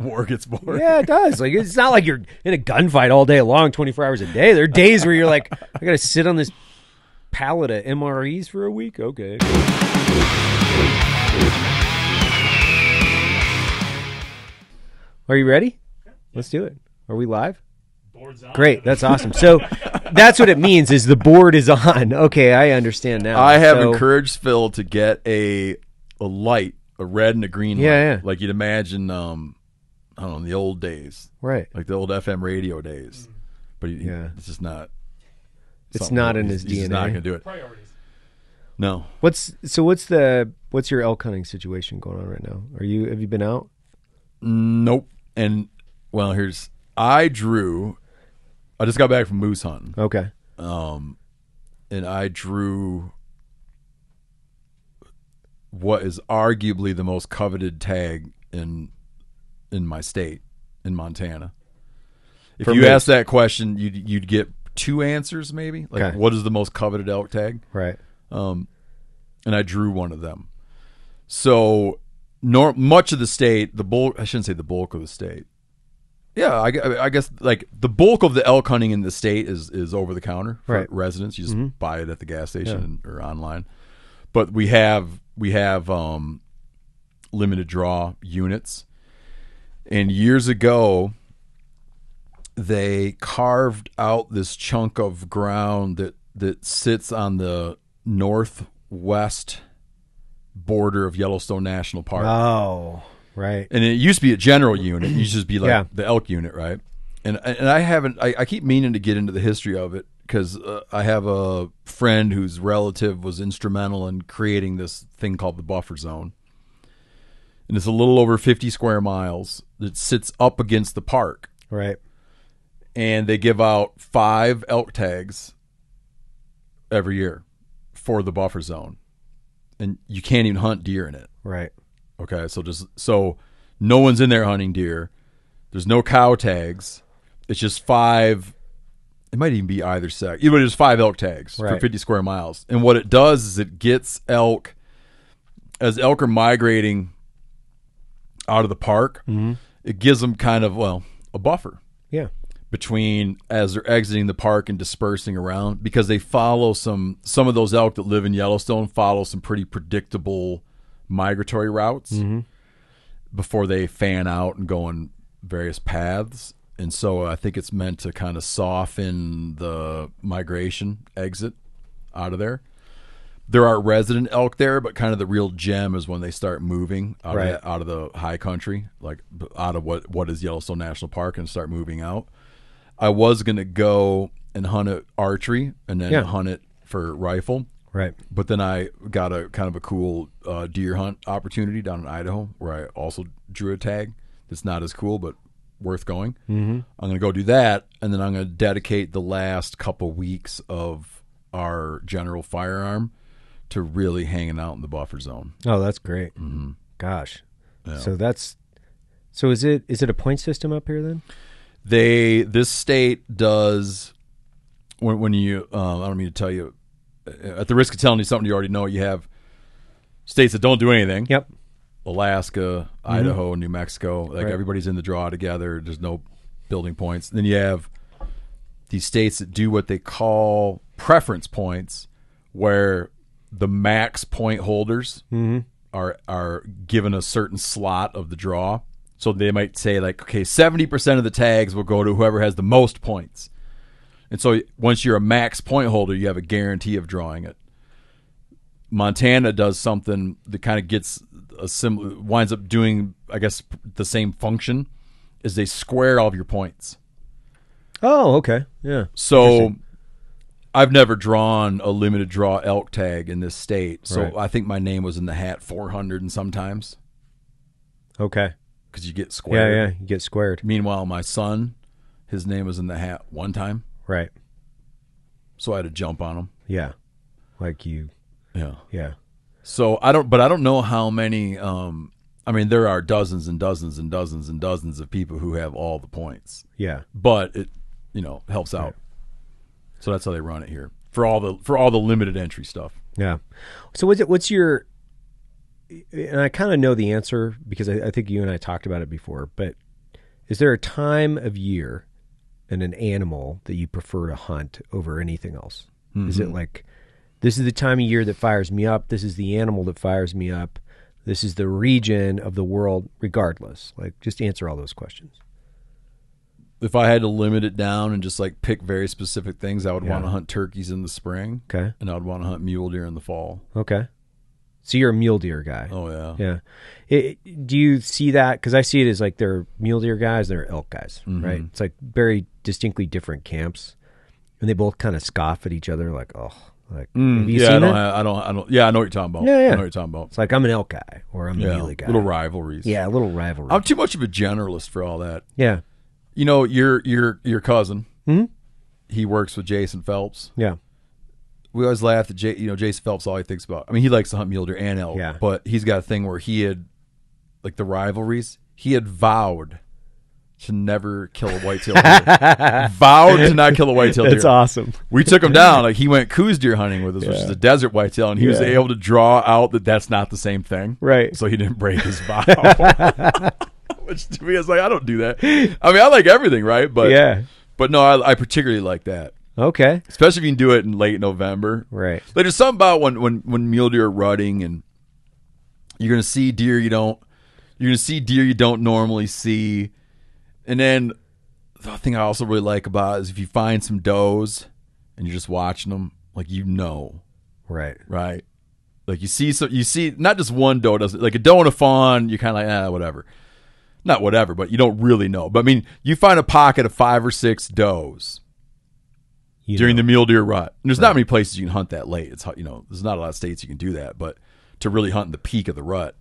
war gets boring. Yeah, it does. Like, it's not like you're in a gunfight all day long, 24 hours a day. There are days where you're like, I got to sit on this pallet of MREs for a week. Okay. Are you ready? Let's do it. Are we live? Board's on. Great. That's awesome. So that's what it means is the board is on. Okay, I understand now. I have encouraged Phil to get a light, a red and a green light. Yeah, yeah. Like you'd imagine, I don't know, in the old days. Right. Like the old FM radio days. But it's just not. It's not in his DNA. He's not going to do it. Priorities. No. What's your elk hunting situation going on right now? Have you been out? Nope. And well, I just got back from moose hunting. Okay. And I drew what is arguably the most coveted tag in my state, in Montana. If you asked that question, you'd get two answers maybe. Like, okay, what is the most coveted elk tag? Right. And I drew one of them. So much of the state, I shouldn't say the bulk of the state. Yeah, I guess like the bulk of the elk hunting in the state is over the counter for residents. You just buy it at the gas station or online. But we have limited draw units. And years ago, they carved out this chunk of ground that sits on the northwest border of Yellowstone National Park. Oh, right. And it used to be a general unit. It used to just be like the elk unit, right? And I keep meaning to get into the history of it because I have a friend whose relative was instrumental in creating this thing called the buffer zone. And it's a little over 50 square miles that sits up against the park. Right. And they give out 5 elk tags every year for the buffer zone. And you can't even hunt deer in it. Right. Okay. So no one's in there hunting deer. There's no cow tags. It's just 5. It might even be either sex. Either way, there's 5 elk tags for 50 square miles. And what it does is it gets elk, as elk are migrating out of the park, it gives them kind of, a buffer. Yeah. Between as they're exiting the park and dispersing around, because they follow some of those elk that live in Yellowstone follow some pretty predictable migratory routes before they fan out and go on various paths. And so I think it's meant to kind of soften the migration exit out of there. There are resident elk there, but kind of the real gem is when they start moving out of the high country, like out of what is Yellowstone National Park, and start moving out. I was going to go and hunt it archery and then hunt it for rifle. Right. But then I got a kind of a cool deer hunt opportunity down in Idaho where I also drew a tag that's not as cool but worth going. I'm going to go do that, and then I'm going to dedicate the last couple weeks of our general firearm to really hanging out in the buffer zone. Oh, that's great. Gosh. Yeah. So is it a point system up here then? This state does, when you, I don't mean to tell you, at the risk of telling you something you already know, you have states that don't do anything. Yep. Alaska, Idaho, New Mexico. Like everybody's in the draw together. There's no building points. And then you have these states that do what they call preference points, where the max point holders are given a certain slot of the draw. So they might say, like, okay, 70% of the tags will go to whoever has the most points. And so once you're a max point holder, you have a guarantee of drawing it. Montana does something that kind of gets a similar, winds up doing, I guess, the same function, is they square all of your points. Oh, okay. Yeah. So I've never drawn a limited draw elk tag in this state. So I think my name was in the hat 400 and sometimes. Okay. Because you get squared. Yeah, you get squared. Meanwhile, my son, his name was in the hat one time. Right. So I had to jump on him. Yeah. Like you. Yeah. Yeah. So I don't know how many, I mean, there are dozens and dozens and dozens and dozens of people who have all the points. Yeah. But it, helps out. So that's how they run it here for all the limited entry stuff. Yeah. So what's your, and I kind of know the answer because I think you and I talked about it before, but Is there a time of year and an animal that you prefer to hunt over anything else? Mm-hmm. Is it like, this is the time of year that fires me up, this is the animal that fires me up, this is the region of the world, regardless? Like, just answer all those questions. If I had to limit it down and just like pick very specific things, I would want to hunt turkeys in the spring. Okay. And I would want to hunt mule deer in the fall. Okay. So you're a mule deer guy. Oh, yeah. Yeah. Do you see that? Because I see it as like they're mule deer guys, they're elk guys, mm-hmm. right? It's like very distinctly different camps. And they both kind of scoff at each other like, oh, like, have you seen that? I don't. Yeah, I know what you're talking about. Yeah, yeah. I know what you're talking about. It's like, I'm an elk guy or I'm a mule guy. Little rivalries. Yeah, little rivalries. I'm too much of a generalist for all that. Yeah. You know, your cousin, mm-hmm. he works with Jason Phelps. Yeah. We always laugh that Jason Phelps, all he thinks about, I mean, he likes to hunt mule deer and elk, but he's got a thing where he had, like, the rivalries, he had vowed to never kill a white-tailed deer. Vowed to not kill a white-tailed deer. That's awesome. We took him down. Like, he went coos deer hunting with us, which is a desert whitetail, and he was able to draw out that that's not the same thing. Right. So he didn't break his vow. Which to me is like, I don't do that. I mean, I like everything, right? But but no, I particularly like that. Okay. Especially if you can do it in late November. Right. Like, there's something about when mule deer are rutting and you're gonna see deer you don't normally see. And then the thing I also really like about it is if you find some does and you're just watching them, like, you know. Right. Right. Like, you see not just one doe, doesn't, like a doe and a fawn, you're kinda like, whatever. Not whatever, but you don't really know. But I mean, you find a pocket of 5 or 6 does during the mule deer rut. And there's not many places you can hunt that late. It's, you know, there's not a lot of states you can do that, but to really hunt in the peak of the rut.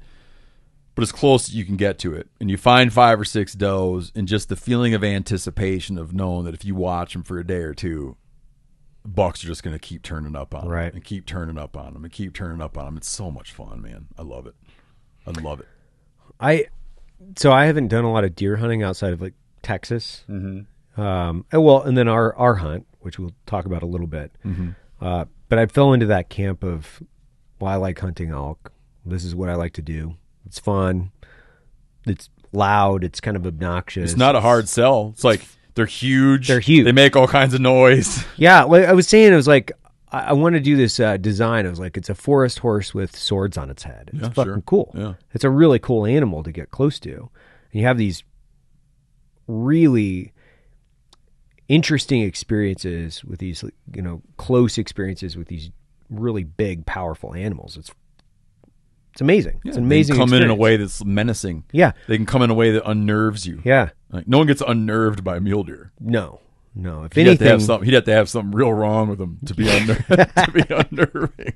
But as close as you can get to it. And you find 5 or 6 does, and just the feeling of anticipation of knowing that if you watch them for a day or two, bucks are just going to keep turning up on them and keep turning up on them and keep turning up on them. It's so much fun, man. I love it. I love it. So I haven't done a lot of deer hunting outside of like Texas. Mm-hmm. And then our hunt, which we'll talk about a little bit. Mm-hmm. But I fell into that camp of, well, I like hunting elk. This is what I like to do. It's fun. It's loud. It's kind of obnoxious. It's not a hard sell. It's like, they're huge. They're huge. They make all kinds of noise. Yeah. Like I was saying, it was like, I want to do this design. I was like, it's a forest horse with swords on its head. It's fucking cool. Yeah. It's a really cool animal to get close to. And you have these really interesting experiences with these, you know, close experiences with these really big, powerful animals. It's amazing. Yeah, it's an amazing. They can come in a way that's menacing. Yeah. They can come in a way that unnerves you. Yeah. Like, no one gets unnerved by mule deer. No. No, if anything, he'd have to have something real wrong with him to be unnerving.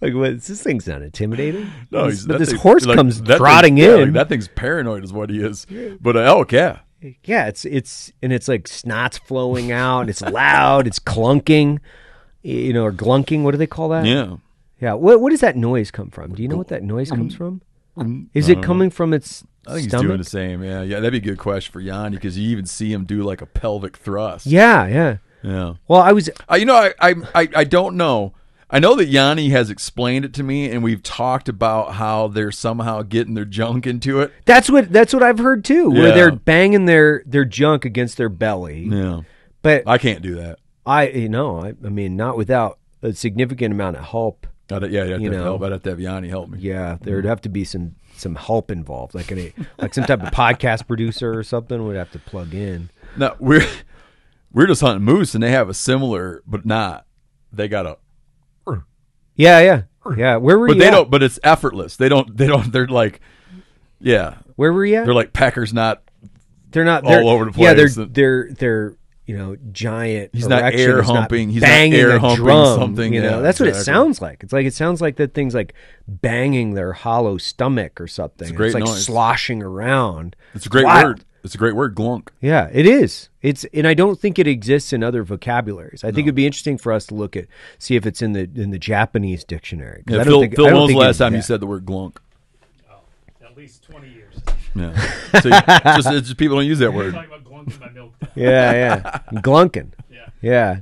Like, what? This thing's not intimidating. No, but this horse comes trotting in. Like, that thing's paranoid, is what he is. But an elk, yeah, it's like snot's flowing out. And it's loud. It's clunking, you know, or glunking. What do they call that? Yeah, yeah. What does that noise come from? Do you know what that noise comes from? Is it coming from its? I think stomach? He's doing the same. Yeah, yeah. That'd be a good question for Yanni, because you even see him do like a pelvic thrust. Yeah, yeah, yeah. Well, I was, you know, I don't know. I know that Yanni has explained it to me, and we've talked about how they're somehow getting their junk into it. That's what I've heard too. Yeah. Where they're banging their junk against their belly. Yeah, but I can't do that. I mean, not without a significant amount of help. I'd have to have Yanni help me. Yeah, there'd have to be some help involved, like like some type of podcast producer or something would have to plug in. No, we're just hunting moose, and they have a similar, but not. They got a. Yeah, yeah, yeah. Where were you? But they don't. But it's effortless. They don't. They're like, yeah. Where were you at? They're like peckers, not. They're not all over the place. Yeah, they're. You know, giant. He's not air humping. He's not air humping something. You know, that's what it sounds like. It's like, it sounds like that thing's like banging their hollow stomach or something. It's like sloshing around. It's a great word. It's a great word, glunk. Yeah, it is. And I don't think it exists in other vocabularies. I think it'd be interesting for us to look at, see if it's in the Japanese dictionary. Yeah, Phil, when was the last time you said the word glunk? Oh, at least 20 years. Yeah. So just people don't use that word. Talking about glunking my milk. Yeah, yeah. Glunking. Yeah. Yeah.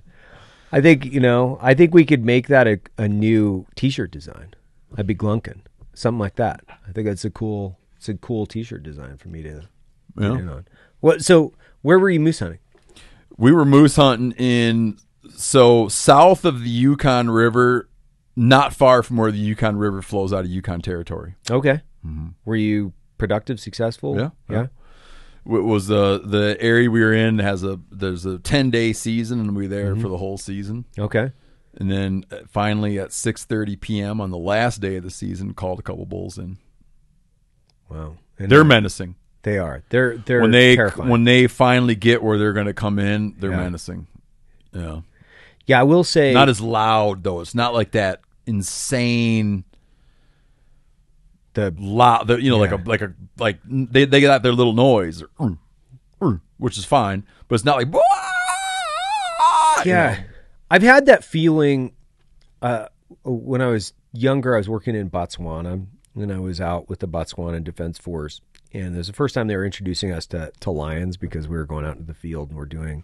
I think we could make that a new t-shirt design. I'd be glunking. Something like that. I think that's a cool t-shirt design for me to Yeah. So where were you moose hunting? We were moose hunting south of the Yukon River, not far from where the Yukon River flows out of Yukon Territory. Okay. Mm-hmm. Were you productive, successful? Yeah. It was the area we were in there's a 10-day season, and we were there for the whole season. Okay. And then finally at 6:30 p.m. on the last day of the season, called a couple bulls in. Wow. And they're menacing. They are. They're terrifying. When they finally get where they're going to come in, they're menacing. Yeah. Yeah, I will say, not as loud though. It's not like that insane like they got their little noise, which is fine, but it's not like I've had that feeling when I was younger. I was working in Botswana, and I was out with the Botswana Defense Force, and it was the first time they were introducing us to lions, because we were going out into the field and we're doing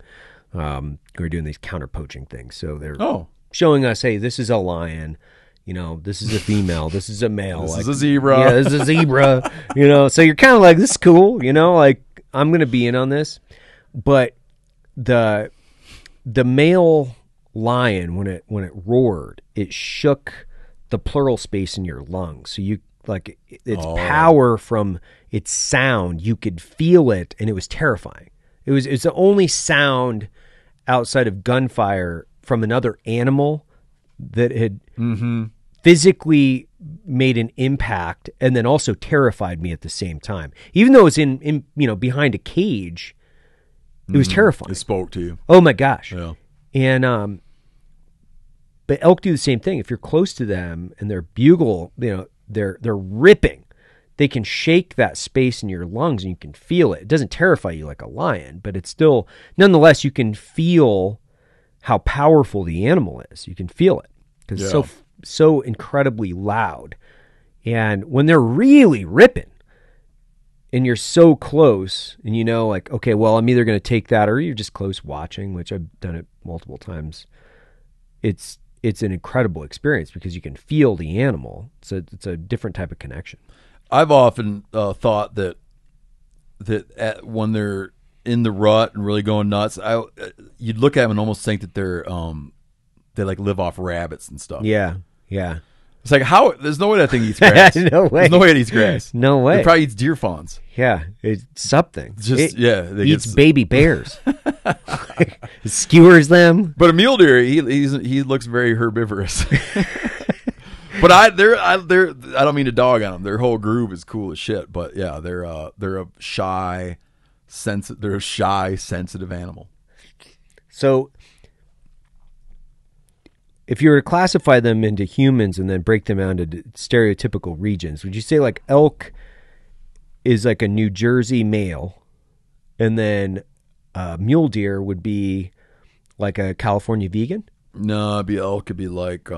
these counter-poaching things. So they're showing us, hey, this is a lion, this is a female, this is a male. This is a zebra. Yeah, this is a zebra, So you're kind of like, this is cool, I'm going to be in on this. But the male lion, when it roared, it shook the pleural space in your lungs. So its power from its sound, you could feel it, and it was terrifying. It's the only sound outside of gunfire from another animal that had physically made an impact, and then also terrified me at the same time. Even though it was in behind a cage, it was terrifying. It spoke to you. Oh my gosh. Yeah. And but elk do the same thing. If you're close to them and their bugle, they're ripping. They can shake that space in your lungs, and you can feel it. It doesn't terrify you like a lion, but it's still, nonetheless, you can feel how powerful the animal is. You can feel it because it's so incredibly loud. And when they're really ripping and you're so close, and okay, well, I'm either going to take that, or you're just close watching, which I've done it multiple times. It's an incredible experience because you can feel the animal. So it's a different type of connection. I've often thought that when they're in the rut and really going nuts, you'd look at them and almost think that they like live off rabbits and stuff. Yeah, yeah. It's like, how? There's no way that thing eats grass. No way. There's no way it eats grass. No way. It probably eats deer fawns. Yeah, it's something. It eats baby bears. It skewers them. But a mule deer, he looks very herbivorous. But I don't mean to dog on them. Their whole groove is cool as shit. But yeah, they're a shy, sensitive animal. So, if you were to classify them into humans and then break them down into stereotypical regions, would you say like elk is like a New Jersey male, and then mule deer would be like a California vegan? No, elk could be like.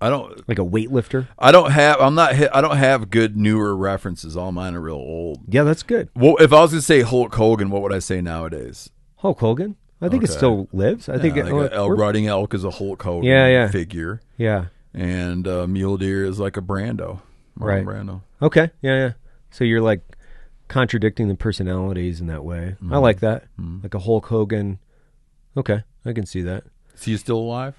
I don't like a weightlifter. I don't have good newer references. All mine are real old. Yeah, that's good. Well, if I was going to say Hulk Hogan, what would I say nowadays? Hulk Hogan? I think it still lives. Riding elk is a Hulk Hogan figure. Yeah. And mule deer is like a Brando. Marlon Brando. Okay. Yeah. So you're like contradicting the personalities in that way. Mm-hmm. I like that. Mm-hmm. Like a Hulk Hogan. Okay. I can see that. Is he still alive?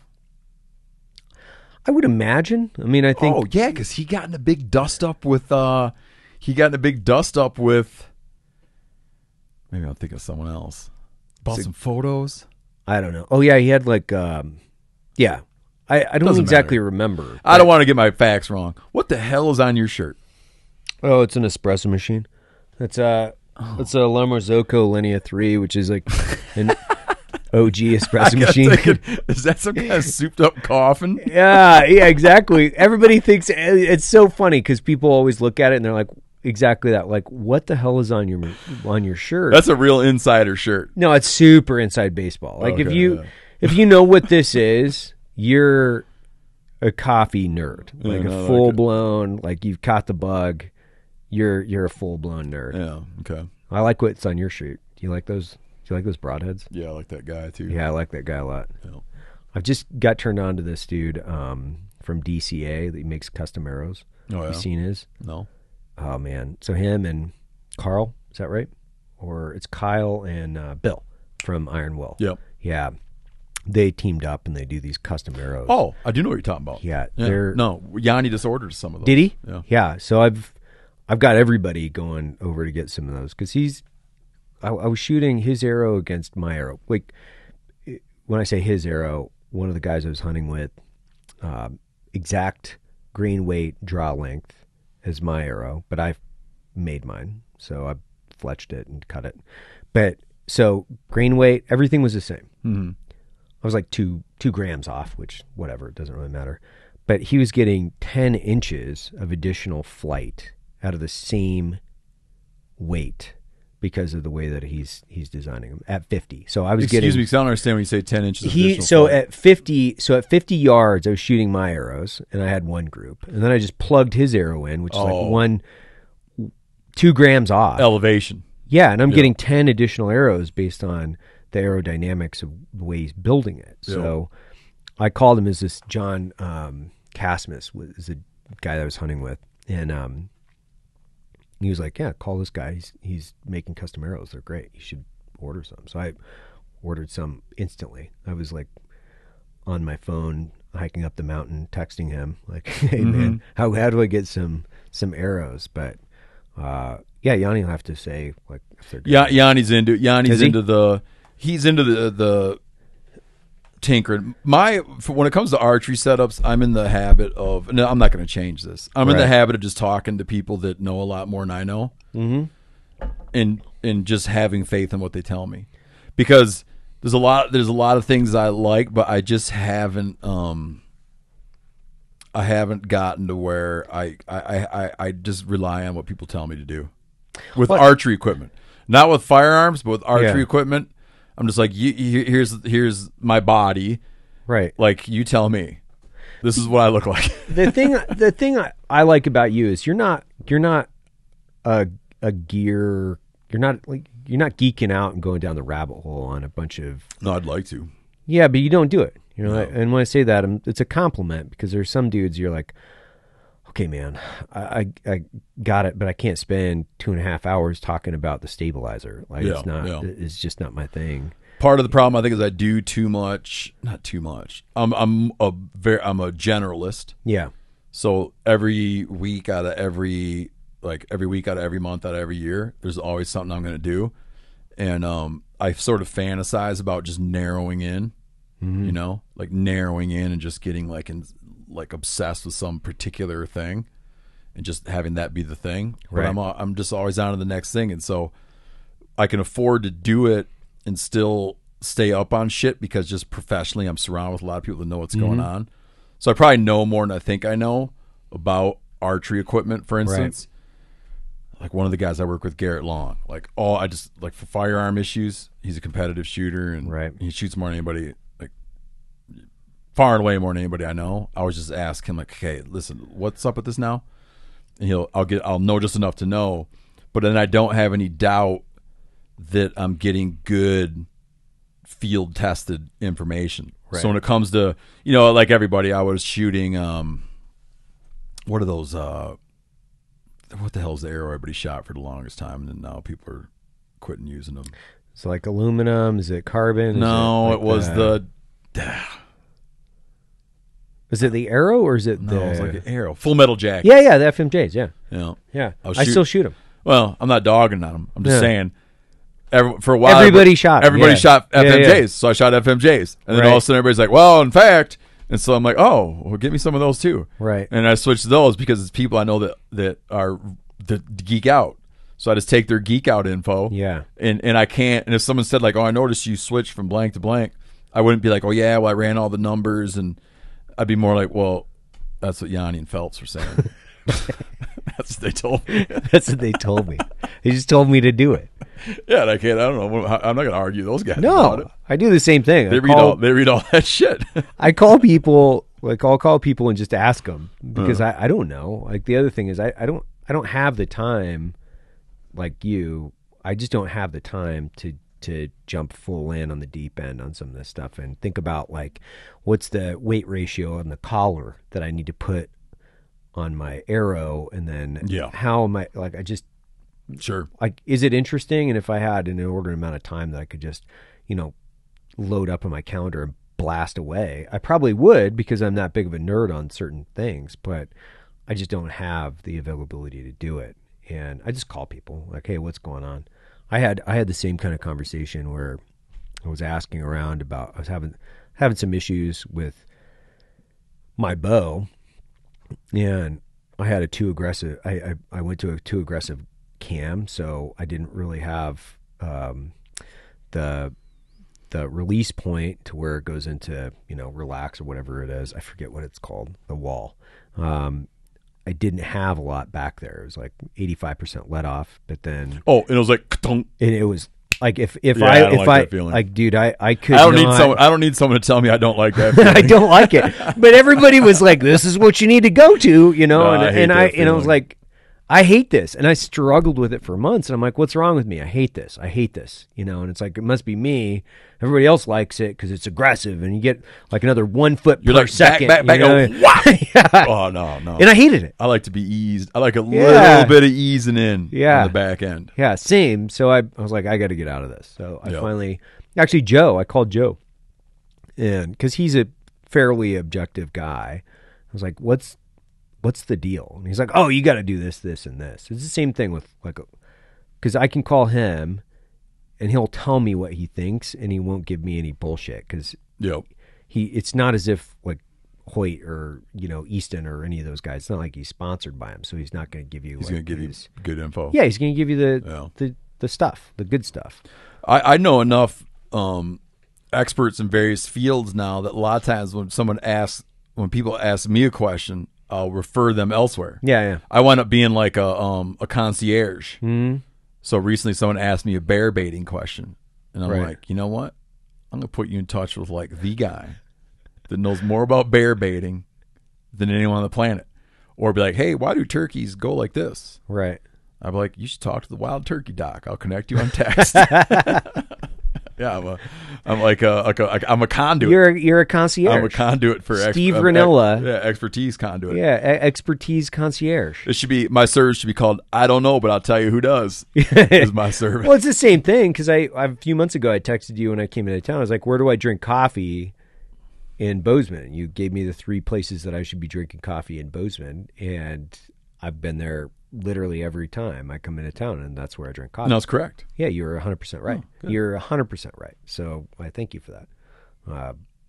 I would imagine. I mean, I think. Oh yeah, because he got in a big dust up with. Maybe I'll think of someone else. Bought some photos. I don't know. Oh yeah, he had like. I don't exactly remember. But I don't want to get my facts wrong. What the hell is on your shirt? Oh, it's an espresso machine. It's a Le Marzocco Linea 3, which is like an OG espresso machine. Is that some kind of souped up coffin? Yeah, exactly. Everybody thinks it's so funny because people always look at it and they're like, exactly that. Like, what the hell is on your shirt? That's a real insider shirt. No, it's super inside baseball. Like if you know what this is, you're a coffee nerd, a full blown. Like you've caught the bug. You're a full blown nerd. Yeah. Okay. I like what's on your shirt. Do you like those? Do you like those broadheads? Yeah, I like that guy, too. Yeah, I like that guy a lot. Yeah. I've just got turned on to this dude from DCA that makes custom arrows. Oh, yeah? Have you seen his? No. Oh, man. So him and Carl, is that right? or it's Kyle and Bill from Iron Will. Yep. Yeah. They teamed up and they do these custom arrows. Oh, I do know what you're talking about. Yeah. No, Yanni just ordered some of those. Did he? Yeah. Yeah. So I've got everybody going over to get some of those because I was shooting his arrow against my arrow. Like when I say his arrow, one of the guys I was hunting with, exact grain weight, draw length as my arrow, but I made mine. So I fletched it and cut it. But so grain weight, everything was the same. Mm-hmm. I was like two grams off, which whatever, it doesn't really matter. But he was getting 10 inches of additional flight out of the same weight because of the way that he's designing them at 50. So I was Excuse me, because I don't understand when you say 10 inches. At 50 yards, I was shooting my arrows, and I had one group, and then I just plugged his arrow in, which is like 2 grams off elevation. Yeah, and I'm getting 10 additional arrows based on the aerodynamics of the way he's building it. Yeah. So I called him as this John Casmus was the guy that I was hunting with. And he was like, yeah, call this guy. He's making custom arrows. They're great. You should order some. So I ordered some instantly. I was like on my phone, hiking up the mountain, texting him like, hey, man, how do I get some arrows? But yeah, Yanni will have to say like if they're good. Yeah, He's into the tinkering. When it comes to archery setups, I'm in the habit of I'm not going to change this. I'm in the habit of just talking to people that know a lot more than I know, and just having faith in what they tell me, because there's a lot of things I like, but I just haven't gotten to where I just rely on what people tell me to do with archery equipment, not with firearms, but with archery equipment. I'm just like, here's my body, right? Like, you tell me, this is what I look like. The thing I like about you is you're not a gear. You're not geeking out and going down the rabbit hole on a bunch of. No, I'd like to. Yeah, but you don't do it. You know, no. And when I say that, it's a compliment, because there's some dudes you're like, okay, man, I got it, but I can't spend 2.5 hours talking about the stabilizer. Like, it's just not my thing. Part of the problem, I think, is I do too much. Not too much. I'm a generalist. Yeah. So every week out of every month out of every year, there's always something I'm going to do, and I sort of fantasize about just narrowing in. Mm-hmm. You know, like narrowing in and just getting like obsessed with some particular thing and just having that be the thing. Right. But I'm just always on to the next thing. And so I can afford to do it and still stay up on shit, because just professionally I'm surrounded with a lot of people that know what's going on. So I probably know more than I think I know about archery equipment, for instance. Right. Like one of the guys I work with, Garrett Long, for firearm issues, he's a competitive shooter and he shoots more than anybody, far and away more than anybody I know. I always just ask him, like, okay, listen, what's up with this now? And I'll know just enough to know, but then I don't have any doubt that I'm getting good field tested information. Right. So when it comes to, like everybody, I was shooting, what are those, what the hell's the arrow everybody shot for the longest time, and now people are quitting using them? So like aluminum, is it carbon? No, it was the... Is it the arrow or is it No, it's like an arrow. Full Metal Jacket. Yeah, yeah, the FMJs, yeah. Yeah. Yeah. I still shoot them. Well, I'm not dogging on them. I'm just saying, for a while. Everybody shot FMJs, so I shot FMJs. And then all of a sudden everybody's like, well, in fact. And so I'm like, oh, well, give me some of those too. Right. And I switched to those because it's people I know that geek out. So I just take their geek out info. Yeah. And I can't. And if someone said, like, oh, I noticed you switched from blank to blank, I wouldn't be like, oh, yeah, well, I ran all the numbers, and I'd be more like, well, that's what Yanni and Phelps were saying. That's what they told me. That's what they told me. They just told me to do it. Yeah, and I don't know. I'm not going to argue those guys. No, about it. I do the same thing. They read all that shit. I call people. Like, I'll call people and just ask them, because I don't know. Like, the other thing is I don't have the time, like you. I just don't have the time to jump full in on the deep end on some of this stuff and think about, like, what's the weight ratio on the collar that I need to put on my arrow, and then how am I, like, I just Sure. Like, is it interesting? And if I had an inordinate amount of time that I could just, you know, load up on my calendar and blast away, I probably would, because I'm that big of a nerd on certain things, but I just don't have the availability to do it. And I just call people like, hey, what's going on? I had the same kind of conversation where I was asking around about, I was having some issues with my bow, and I had a too aggressive, I went to a too aggressive cam. So I didn't really have, the release point to where it goes into, you know, relax or whatever it is. I forget what it's called, the wall. I didn't have a lot back there. It was like 85% let off, but then and it was like ka-tunk. And it was like I don't need someone to tell me I don't like that. I don't like it. But everybody was like, "This is what you need to go to," you know. I was like, "I hate this," and I struggled with it for months. And I'm like, "What's wrong with me? I hate this. I hate this," you know. And it's like, it must be me. Everybody else likes it because it's aggressive, and you get like another 1 foot per second. Back, Oh no! And I hated it. I like to be eased. I like a little bit of easing in. Yeah, on the back end. Yeah, same. So I was like, I got to get out of this. So I finally, actually, I called Joe, and because he's a fairly objective guy, I was like, what's the deal? And he's like, oh, you got to do this, this, and this. It's the same thing with like, because I can call him, and he'll tell me what he thinks, and he won't give me any bullshit because it's not as if like Hoyt or, you know, Easton or any of those guys. It's not like he's sponsored by him, so he's not going to give you. He's going to give you good info. Yeah, he's going to give you the stuff, the good stuff. I know enough experts in various fields now that a lot of times when people ask me a question, I'll refer them elsewhere. Yeah, yeah. I wind up being like a concierge. Mm-hmm. So recently someone asked me a bear baiting question, and I'm like, you know what? I'm going to put you in touch with like the guy that knows more about bear baiting than anyone on the planet. Or be like, hey, why do turkeys go like this? Right. I'd be like, you should talk to the wild turkey doc. I'll connect you on text. I'm a conduit. You're a concierge. I'm a conduit for Steve Ranella. Expertise conduit. Yeah, expertise concierge. My service should be called I don't know, but I'll tell you who does. Is my service. Well, it's the same thing because a few months ago I texted you when I came into town. I was like, where do I drink coffee in Bozeman? You gave me the 3 places that I should be drinking coffee in Bozeman, and I've been there literally every time I come into town, and that's where I drink coffee. No, that's correct. Yeah, you're 100% right. Oh, you're 100% right. So I thank you for that.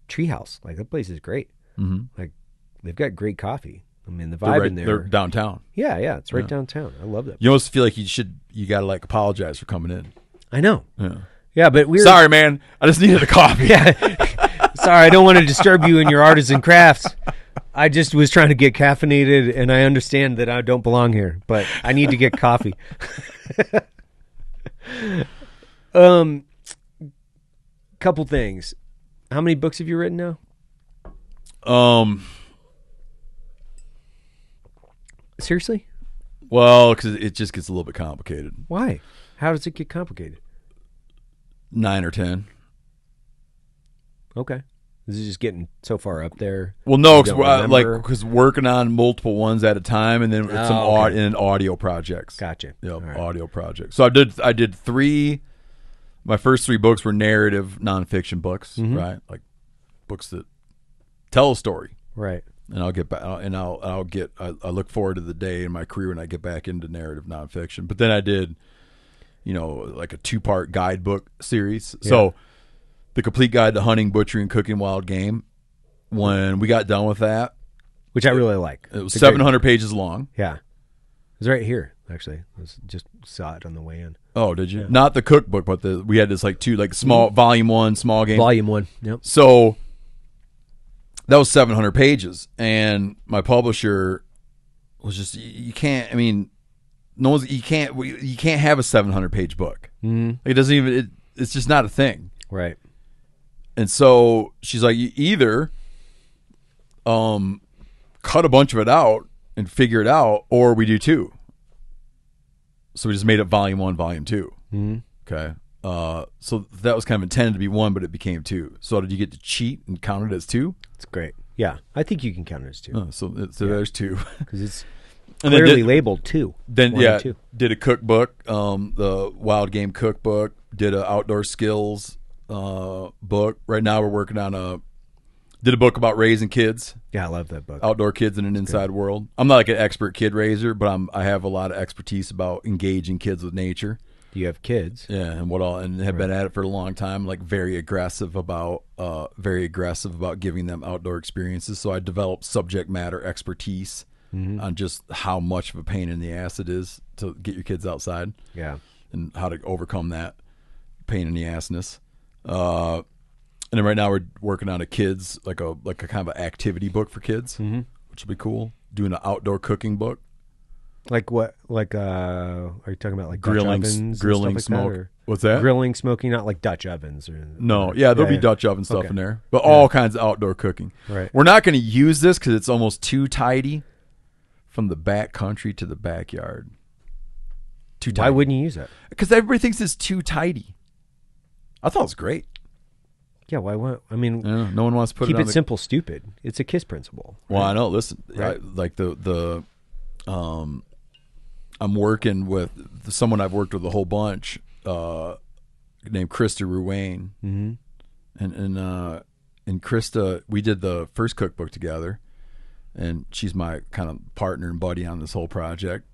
Treehouse, like that place is great. Mm-hmm. Like they've got great coffee. I mean, the vibe in there. They're downtown. Yeah, yeah, it's right downtown. I love that place. You almost feel like you got to like apologize for coming in. I know. Yeah, yeah, but we're sorry, man. I just needed a coffee. Yeah, sorry, I don't want to disturb you in your artisan crafts. I just was trying to get caffeinated, and I understand that I don't belong here, but I need to get coffee. Couple things. How many books have you written now? Seriously? Well, because it just gets a little bit complicated. Why? How does it get complicated? 9 or 10. Okay. This is just getting so far up there. Well, no, because working on multiple ones at a time, and then audio projects. Gotcha. Yeah, right. Audio projects. So I did 3. My first 3 books were narrative nonfiction books, mm-hmm. right? Like books that tell a story, right? And I'll get back, and I'll get. I look forward to the day in my career when I get back into narrative nonfiction. But then I did, you know, like a 2-part guidebook series. Yeah. So. The Complete Guide to Hunting, Butchering, and Cooking Wild Game. When we got done with that, which I really like, it was 700 pages long. Yeah, it was right here actually. I just saw it on the way in. Oh, did you? Yeah. Not the cookbook, but we had this like 2 like small volume 1, small game. Volume 1. Yep. So that was 700 pages, and my publisher was just you can't have a 700 page book. Mm-hmm. Like, it doesn't even. It's just not a thing. Right. And so she's like, you either cut a bunch of it out and figure it out, or we do 2. So we just made it volume 1, volume 2. Mm-hmm. Okay. So that was kind of intended to be 1, but it became 2. So did you get to cheat and count it as 2? It's great. Yeah. I think you can count it as 2. So there's 2. Because it's And clearly did, labeled too. Then yeah, did a cookbook, the Wild Game Cookbook. Did an outdoor skills book. Right now we're working on a book about raising kids. Yeah, I love that book. Outdoor kids in an inside world. I'm not like an expert kid raiser, but I have a lot of expertise about engaging kids with nature. You have kids, yeah, and have been at it for a long time. Like very aggressive about giving them outdoor experiences. So I developed subject matter expertise on just how much of a pain in the ass it is to get your kids outside. Yeah, and how to overcome that pain in the assness. And then right now we're working on a kids like a kind of an activity book for kids, which will be cool. Doing an outdoor cooking book. Like what? Like are you talking about like grilling, Dutch ovens, grilling and stuff like smoke? That, what's that? Grilling, smoking, not like Dutch ovens or no? Yeah, there'll be Dutch oven stuff in there, but all kinds of outdoor cooking. Right. We're not going to use this because it's almost too tidy. From the back country to the backyard. Too tidy. Why wouldn't you use it? Because everybody thinks it's too tidy. I thought it was great. Yeah, why won't? I mean, no one wants to put it on. Keep it simple, stupid. It's a KISS principle. Well, right? I know. Listen, right? I'm working with someone I've worked with a whole bunch named Krista Ruane. And Krista, we did the first cookbook together, and she's my kind of partner and buddy on this whole project.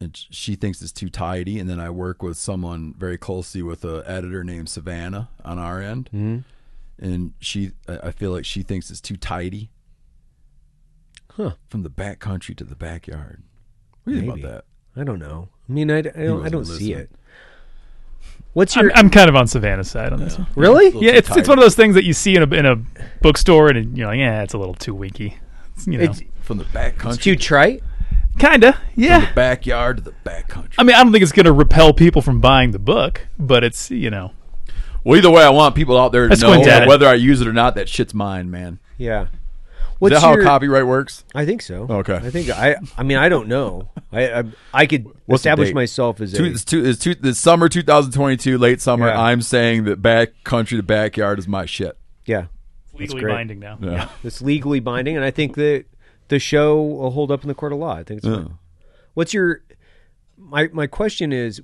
And she thinks it's too tidy. And then I work with someone very closely with an editor named Savannah on our end. And I feel like she thinks it's too tidy. Huh. From the back country to the backyard. What do you think about that? I don't know. I mean, I don't see it. What's your? I'm kind of on Savannah's side on this one. Really? Yeah, it's one of those things that you see in a bookstore, and you're like, yeah, it's a little too winky. You know, it's from the back country. It's too trite. Kinda, yeah. From the backyard to the back country. I mean, I don't think it's going to repel people from buying the book, but it's Well, either way, I want people out there to know whether I use it or not. That shit's mine, man. Yeah. Is that how copyright works? I think so. Okay. I mean, I don't know. I could establish myself as it's summer 2022, late summer. Yeah. I'm saying that back country to backyard is my shit. Yeah. It's legally binding now. Yeah. Yeah. It's legally binding, and I think that the show will hold up in the court of law. I think it's fine. What's your my question is,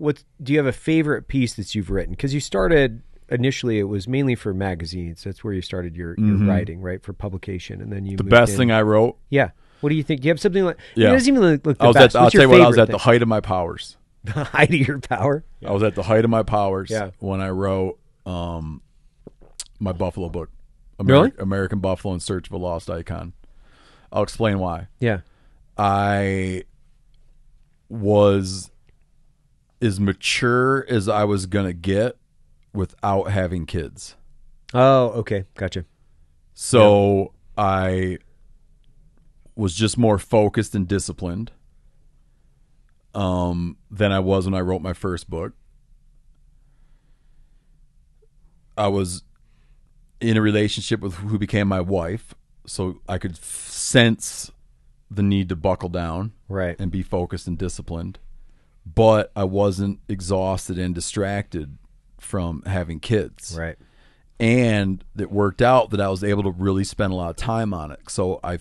do you have a favorite piece that you've written? Because you started initially, it was mainly for magazines. That's where you started your writing, right, for publication, and then you. The best thing I wrote. Yeah. What do you think? Do you have something like? Yeah. It doesn't even look the best. I'll tell you what. I was at the height of my powers. The height of your power. Yeah. I was at the height of my powers when I wrote my Buffalo book, American Buffalo in Search of a Lost Icon. I'll explain why. Yeah. I was as mature as I was gonna get without having kids. Oh, okay. Gotcha. So I was just more focused and disciplined than I was when I wrote my first book. I was in a relationship with who became my wife, so I could sense the need to buckle down and be focused and disciplined. But I wasn't exhausted and distracted from having kids, and it worked out that I was able to really spend a lot of time on it. So I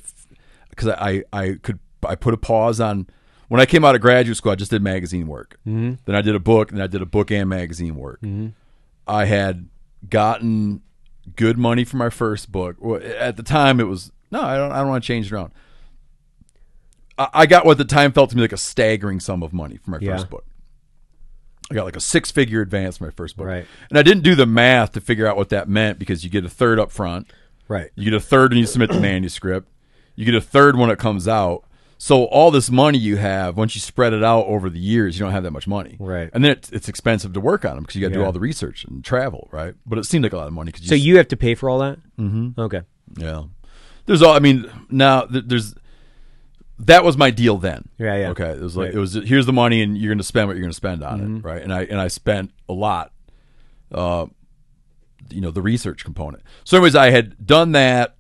put a pause on when I came out of graduate school. I just did magazine work, then I did a book, and I did a book and magazine work. I had gotten good money for my first book. Well, at the time it was I don't want to change it around. I got what the time felt to me like a staggering sum of money for my first book. I got like a 6-figure advance for my first book. Right. And I didn't do the math to figure out what that meant, because you get a third up front. Right. You get a third when you submit the manuscript. You get a third when it comes out. So all this money you have, once you spread it out over the years, you don't have that much money. Right. And then it's expensive to work on them because you got to do all the research and travel, right? But it seemed like a lot of money. So you have to pay for all that? Mm-hmm. Okay. Yeah. That was my deal then. Yeah, yeah. Okay, it was like here's the money, and you're going to spend what you're going to spend on it, right? And I spent a lot, the research component. So, anyways, I had done that.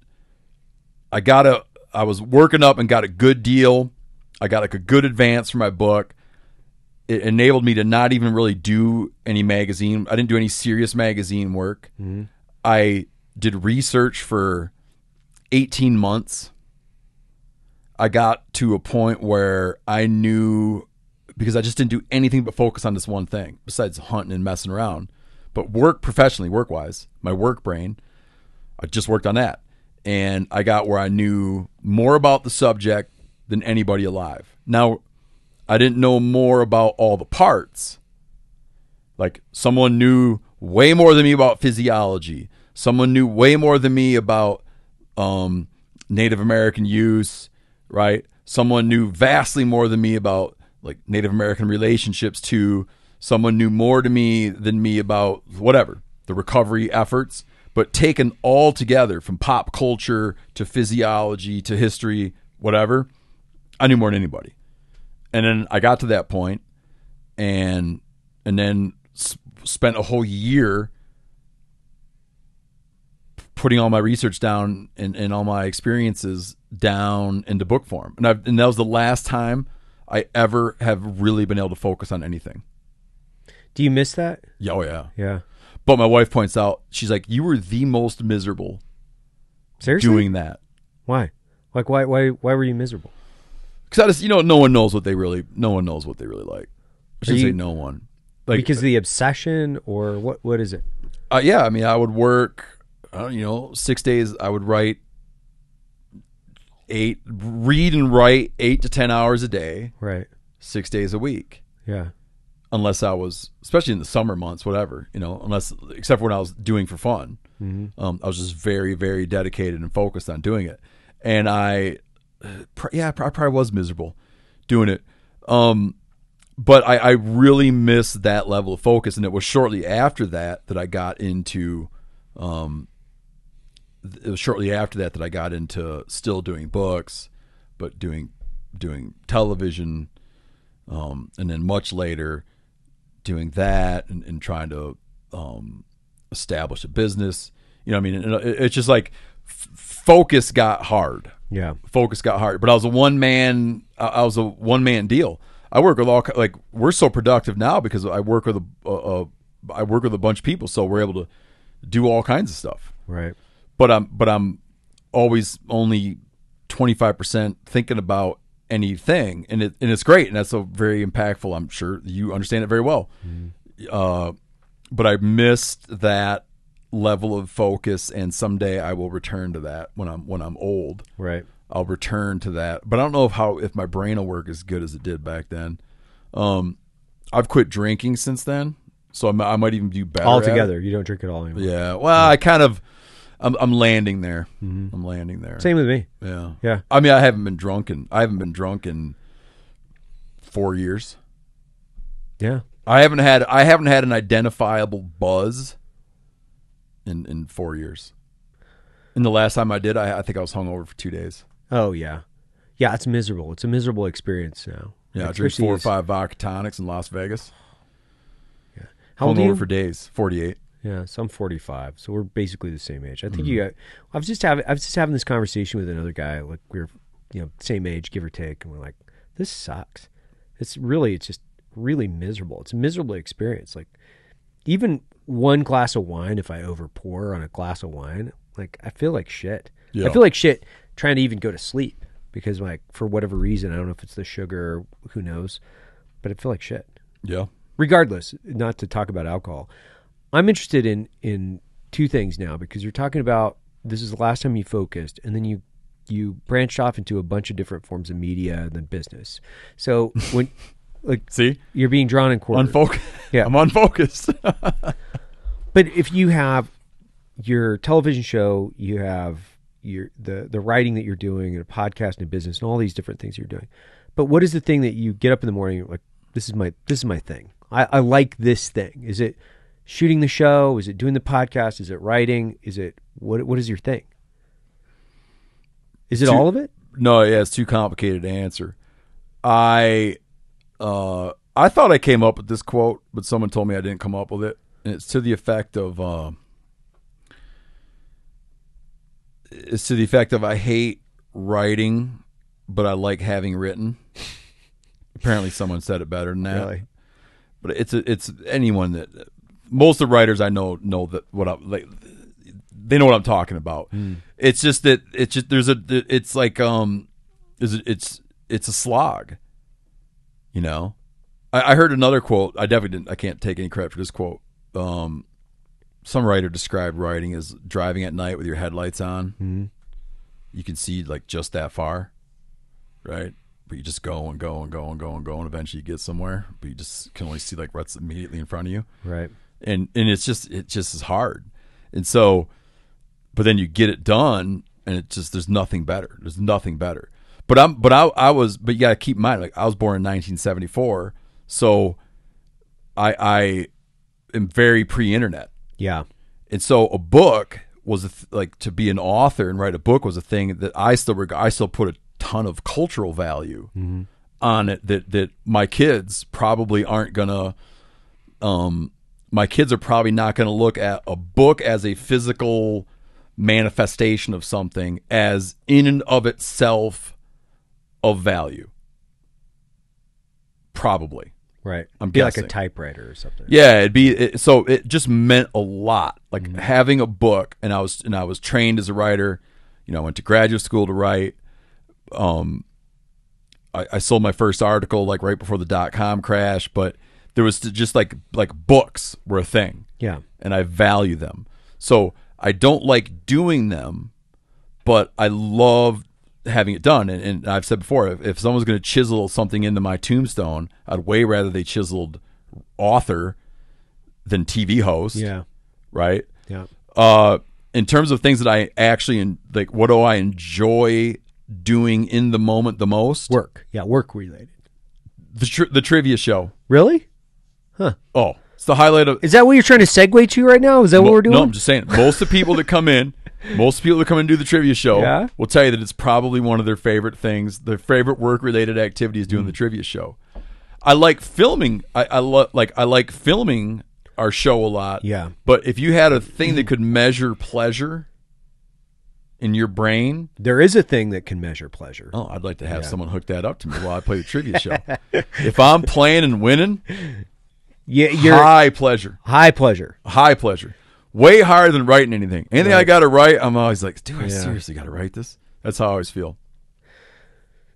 I was working up and got a good deal. I got like a good advance for my book. It enabled me to not even really do any magazine. I didn't do any serious magazine work. I did research for 18 months. I got to a point where I knew, because I just didn't do anything but focus on this one thing besides hunting and messing around. But work professionally, work-wise, my work brain, I just worked on that. And I got where I knew more about the subject than anybody alive. Now, I didn't know more about all the parts. Like, someone knew way more than me about physiology. Someone knew way more than me about Native American use, right? Someone knew vastly more than me about, like, Native American relationships to. Someone knew more to me than me about whatever, the recovery efforts. But taken all together, from pop culture to physiology to history, whatever, I knew more than anybody. And then I got to that point and then spent a whole year putting all my research down and all my experiences down into book form. And that was the last time I ever have really been able to focus on anything. Do you miss that? Yeah, oh, yeah. Yeah. But my wife points out, she's like, "You were the most miserable." Seriously? Doing that. Why? Like, why were you miserable? Because I just, no one knows what they really like. I should say no one. Like, because of the obsession, or what is it? Yeah, I mean, I would work, 6 days. I would read and write 8 to 10 hours a day. Right. 6 days a week. Yeah. Unless I was, especially in the summer months, whatever, except for when I was doing for fun. Mm-hmm. I was just very, very dedicated and focused on doing it. And I probably was miserable doing it. But I really missed that level of focus. And it was shortly after that I got into, still doing books, but doing television. And then much later, doing that and trying to establish a business. It's just like focus got hard. Yeah, focus got hard. But I was a one man deal. I work with we're so productive now because I work with a bunch of people, so we're able to do all kinds of stuff. Right. But I'm always only 25% thinking about anything, and it's great, and that's so very impactful. I'm sure you understand it very well. Mm-hmm. But I missed that level of focus, and someday I will return to that when I'm old. Right, I'll return to that, but I don't know if my brain will work as good as it did back then. I've quit drinking since then, so I might even do better altogether. You don't drink at all anymore? Yeah. Well, yeah. I'm landing there. Mm-hmm. I'm landing there. Same with me. Yeah. Yeah. I mean, I haven't been drunk in 4 years. Yeah. I haven't had an identifiable buzz in 4 years. And the last time I did, I think I was hungover for 2 days. Oh yeah. Yeah. It's miserable. It's a miserable experience now. Yeah. I drink 4 or 5 vodka tonics in Las Vegas. Yeah. How old are you? Hungover for days. 48. Yeah, so I'm 45, so we're basically the same age. I think mm-hmm. I was just having this conversation with another guy. Like, we're, same age, give or take, and we're like, this sucks. It's just really miserable. It's a miserable experience. Like, even one glass of wine, if I overpour on a glass of wine, like, I feel like shit. Yeah. I feel like shit trying to even go to sleep because, like, for whatever reason, I don't know if it's the sugar, who knows, but I feel like shit. Yeah. Regardless, not to talk about alcohol. I'm interested in two things now, because you're talking about this is the last time you focused, and then you branched off into a bunch of different forms of media and then business. So when see, you're being drawn and quartered. Unfocused. Yeah. I'm unfocused. But if you have your television show, you have the writing that you're doing, and a podcast and a business and all these different things you're doing. But what is the thing that you get up in the morning, you're like, this is my thing. I like this thing. Is it shooting the show? Is it doing the podcast? Is it writing? Is it what is your thing? Is it all of it? No, yeah, it's too complicated to answer. I thought I came up with this quote, but someone told me I didn't come up with it. And it's to the effect of I hate writing, but I like having written. Apparently someone said it better than that. Really? But it's anyone that most of the writers I know that they know what I'm talking about. Mm. It's just that it's just there's a it's like it's a slog, you know. I heard another quote. I can't take any credit for this quote. Some writer described writing as driving at night with your headlights on. Mm-hmm. You can see like just that far, right? But you just go and go and go and go and go, and eventually you get somewhere. But you just can only see like what's immediately in front of you, right? And it just is hard. And so, but then you get it done, and it just there's nothing better. There's nothing better. But you got to keep in mind, like I was born in 1974, so I am very pre-internet. Yeah, and so a book was like to be an author and write a book was a thing that I still put a ton of cultural value mm-hmm. on it that my kids probably aren't gonna. My kids are probably not going to look at a book as a physical manifestation of something as in and of itself of value. Probably. Right. I'm guessing. Like a typewriter or something. Yeah, so it just meant a lot. Like mm-hmm. having a book, and I was trained as a writer. You know, I went to graduate school to write. I sold my first article like right before the .com crash, but there was just like books were a thing. Yeah. And I value them. So I don't like doing them, but I love having it done. And I've said before, if someone's going to chisel something into my tombstone, I'd way rather they chiseled author than TV host. Yeah. Right? Yeah. In terms of things that I actually, like, what do I enjoy doing in the moment the most? Work. Yeah, work related. The trivia show. Really? Huh. Oh, it's the highlight of... Is that what you're trying to segue to right now? Is that what we're doing? No, I'm just saying. Most people that come in and do the trivia show yeah. will tell you that it's probably one of their favorite things. Their favorite work-related activity is doing the trivia show. I like filming. I like filming our show a lot. Yeah. But if you had a thing that could measure pleasure in your brain... There is a thing that can measure pleasure. Oh, I'd like to have someone hook that up to me while I play the trivia show. If I'm playing and winning... Yeah, high pleasure, way higher than writing anything right. I gotta write, I'm always like, dude, I seriously gotta write this. That's how I always feel.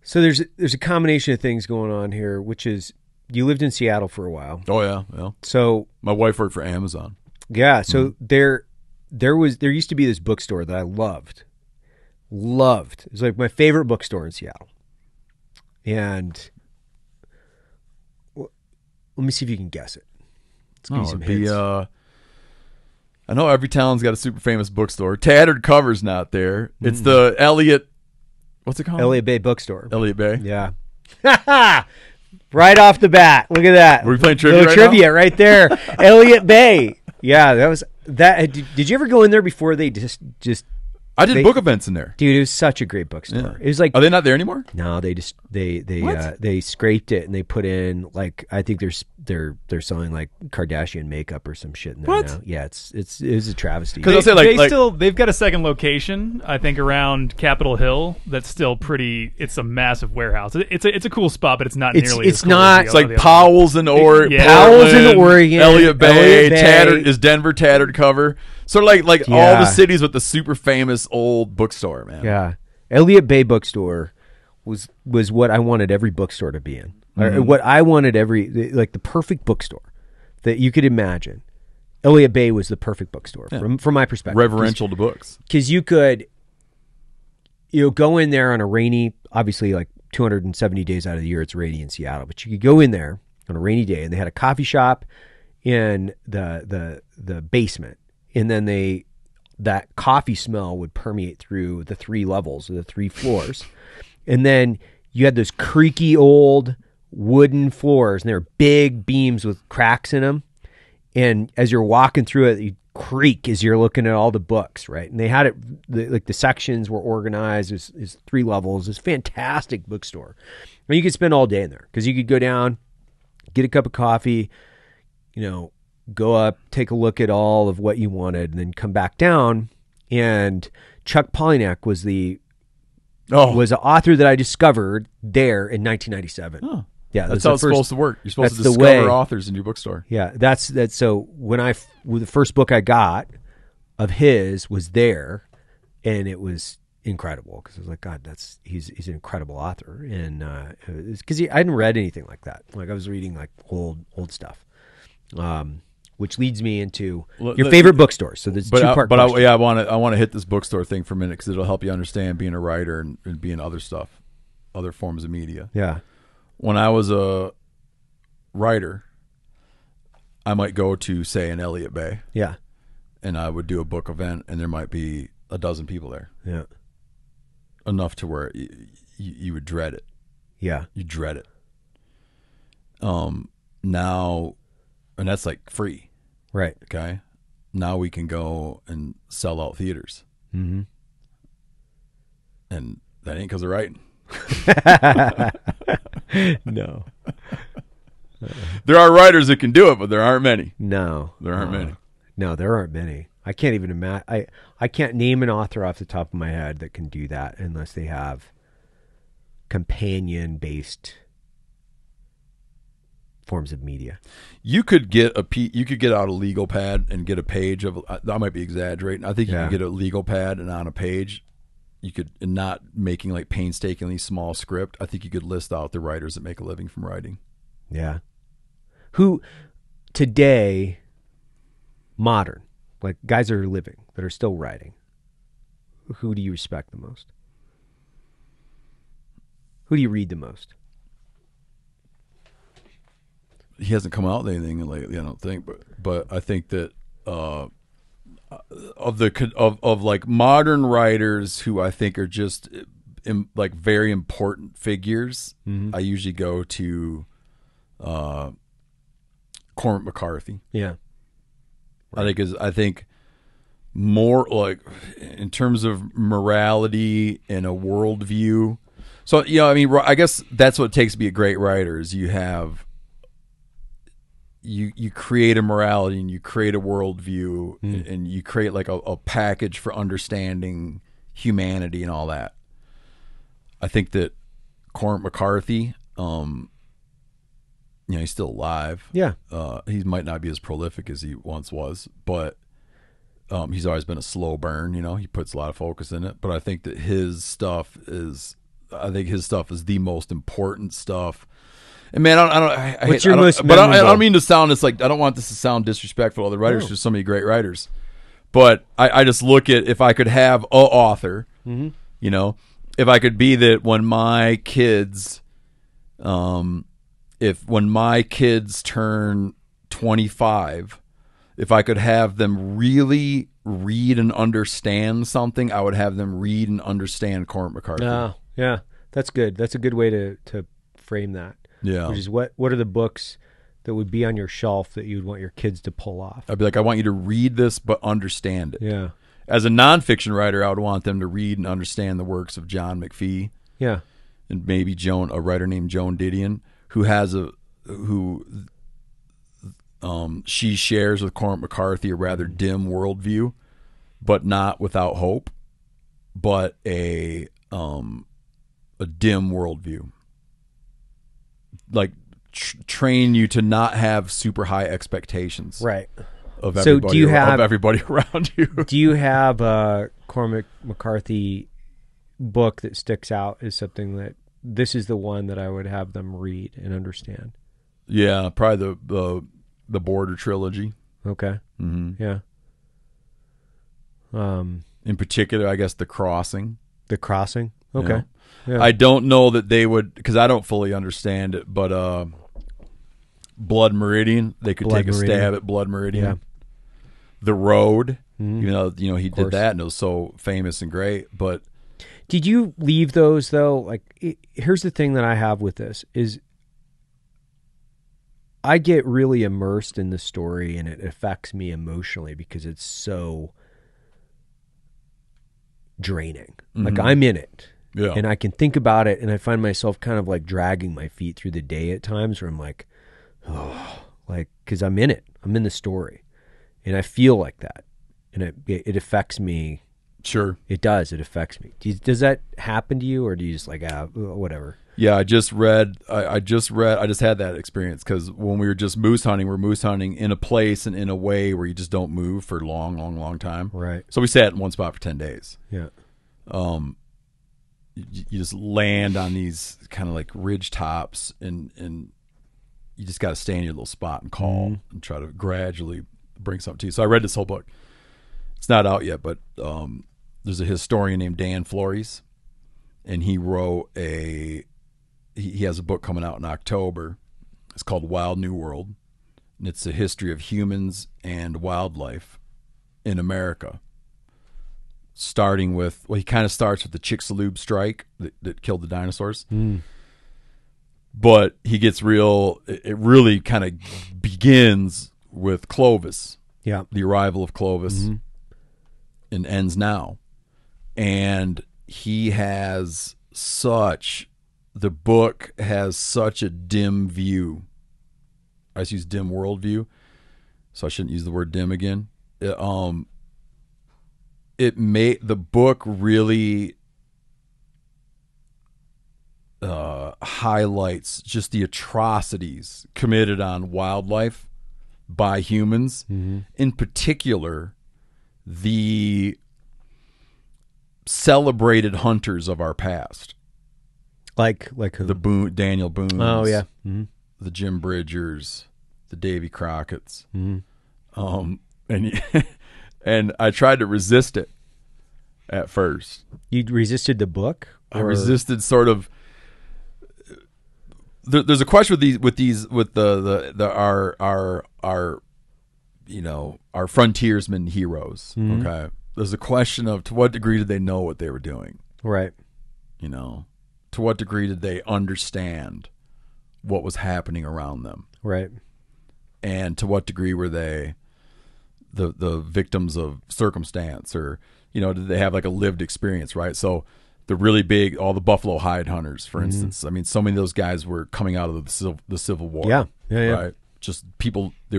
So there's a combination of things going on here, which is you lived in Seattle for a while. Oh yeah. So my wife worked for Amazon. Yeah. So mm-hmm. there used to be this bookstore that I loved. It was like my favorite bookstore in Seattle. And let me see if you can guess it. Let's give you some hints. I know every town's got a super famous bookstore. Tattered cover's not there. It's the Elliott. What's it called? Elliott Bay Bookstore. Elliott Bay. Yeah. Right off the bat, look at that. Were we playing trivia? Trivia right there. Elliott Bay. Yeah, that was that. Did you ever go in there before they just? I did book events in there, dude. It was such a great bookstore. Yeah. It was like, are they not there anymore? No, they just they scraped it and they put in like I think they're selling like Kardashian makeup or some shit in there now. Yeah, it was a travesty. Because they've got a second location I think around Capitol Hill that's still pretty. It's a massive warehouse. It's a cool spot, but it's not nearly. It's as cool not. As the other, it's like Powell's in Oregon. Yeah. Powell's in Oregon. Elliott Bay. Denver tattered cover. Sort of like all the cities with the super famous old bookstore, man. Yeah. Elliott Bay Bookstore was what I wanted every bookstore to be in. Mm-hmm. Or what I wanted the perfect bookstore that you could imagine. Elliott Bay was the perfect bookstore from my perspective. Reverential to books. Because you could go in there on a rainy, obviously like 270 days out of the year it's rainy in Seattle, but you could go in there on a rainy day and they had a coffee shop in the basement. And then that coffee smell would permeate through the three levels or the three floors. And then you had those creaky old wooden floors and they were big beams with cracks in them. And as you're walking through it, you creak as you're looking at all the books, right? And they had the sections were organized as three levels. It's a fantastic bookstore. And you could spend all day in there because you could go down, get a cup of coffee, you know, go up, take a look at all of what you wanted, and then come back down. And Chuck Palahniuk was the author that I discovered there in 1997. Oh. Yeah, that's how it's supposed to work. You're supposed to discover authors in your bookstore. Yeah, that's so. When the first book I got of his was there, and it was incredible, because I was like, God, he's an incredible author. And because I hadn't read anything like that. Like, I was reading like old stuff. Which leads me into your favorite bookstore. So there's two-part. But I want to hit this bookstore thing for a minute, because it'll help you understand being a writer and being other stuff, other forms of media. Yeah. When I was a writer, I might go to, say, an Elliott Bay. Yeah. And I would do a book event, and there might be a dozen people there. Yeah. Enough to where you would dread it. Yeah. You dread it. Now, and that's like free. Right. Okay. Now we can go and sell out theaters. Mm-hmm. And that ain't because of writing. No. There are writers that can do it, but there aren't many. No. There aren't many. No, there aren't many. I can't even imagine. I can't name an author off the top of my head that can do that unless they have companion-based forms of media. You could get you could get out a legal pad and get a page of, I might be exaggerating, I think you could get a legal pad and on a page, you could, and not making like painstakingly small script, I think you could list out the writers that make a living from writing. Yeah. Who today, modern, like guys that are living, that are still writing, who do you respect the most? Who do you read the most? He hasn't come out with anything lately, I don't think, but I think that of like modern writers who I think are just like very important figures, mm-hmm. I usually go to Cormac McCarthy. Yeah, right. I think more like in terms of morality and a worldview. So I mean, I guess that's what it takes to be a great writer: is you have. You create a morality and you create a worldview and you create like a package for understanding humanity and all that. I think that Cormac McCarthy, he's still alive. Yeah. He might not be as prolific as he once was, but he's always been a slow burn. He puts a lot of focus in it. But I think that his stuff is the most important stuff. And man, I don't mean to sound this like, I don't want this to sound disrespectful to other writers. No. There's so many great writers, but I just look at, if I could have a author, mm-hmm. If I could be that when my kids, turn 25, if I could have them really read and understand something, I would have them read and understand Cormac McCarthy. Yeah, that's good. That's a good way to frame that. Yeah. Which is what are the books that would be on your shelf that you'd want your kids to pull off? I'd be like, I want you to read this, but understand it. Yeah. As a nonfiction writer, I would want them to read and understand the works of John McPhee. Yeah. And maybe a writer named Joan Didion, who she shares with Cormac McCarthy a rather dim worldview, but not without hope, but a dim worldview. Like train you to not have super high expectations, right? Of everybody around you. Do you have a Cormac McCarthy book that sticks out as something that this is the one that I would have them read and understand? Yeah, probably the Border trilogy. Okay. Mm-hmm. Yeah. In particular, I guess The Crossing. Okay. Yeah. Yeah. I don't know that they would, because I don't fully understand it, but Blood Meridian, they could take a stab at Blood Meridian. Yeah. The Road, mm-hmm. He did that and it was so famous and great. But did you leave those though? Like, here's the thing that I have with this is I get really immersed in the story and it affects me emotionally because it's so draining. Mm-hmm. Like, I'm in it. Yeah. And I can think about it, and I find myself kind of like dragging my feet through the day at times where I'm like, because I'm in it. I'm in the story. And I feel like that. And it affects me. Sure. It does. It affects me. Does that happen to you, or do you just like, whatever? Yeah, I just had that experience because when we were just moose hunting, we're moose hunting in a place and in a way where you just don't move for a long, long, long time. Right. So we sat in one spot for 10 days. Yeah. You just land on these kind of like ridge tops, and you just got to stay in your little spot and call and try to gradually bring something to you. So I read this whole book. It's not out yet, but there's a historian named Dan Flores, and he wrote he has a book coming out in October. It's called Wild New World, and it's a history of humans and wildlife in America. Starting with, well, he kind of starts with the Chicxulub strike that killed the dinosaurs. Mm. But he gets real, it really kind of begins with Clovis. Yeah. The arrival of Clovis and ends now. And the book has such a dim view. I just use dim worldview, so I shouldn't use the word dim again. The book really highlights just the atrocities committed on wildlife by humans. Mm-hmm. In particular, the celebrated hunters of our past. Like who? The Daniel Boones. Oh, yeah. Mm-hmm. The Jim Bridgers, the Davy Crockett's. Mm-hmm. And I tried to resist it at first. You resisted the book? Or? I resisted sort of. There's a question with our frontiersmen heroes. Mm-hmm. Okay, there's a question of to what degree did they know what they were doing? Right. You know, to what degree did they understand what was happening around them? Right. And to what degree were they the victims of circumstance, or, you know, did they have like a lived experience? Right. So the really big, all the buffalo hide hunters, for instance, I mean, so many of those guys were coming out of the Civil War. Yeah. Yeah. Yeah. Right. Just people, they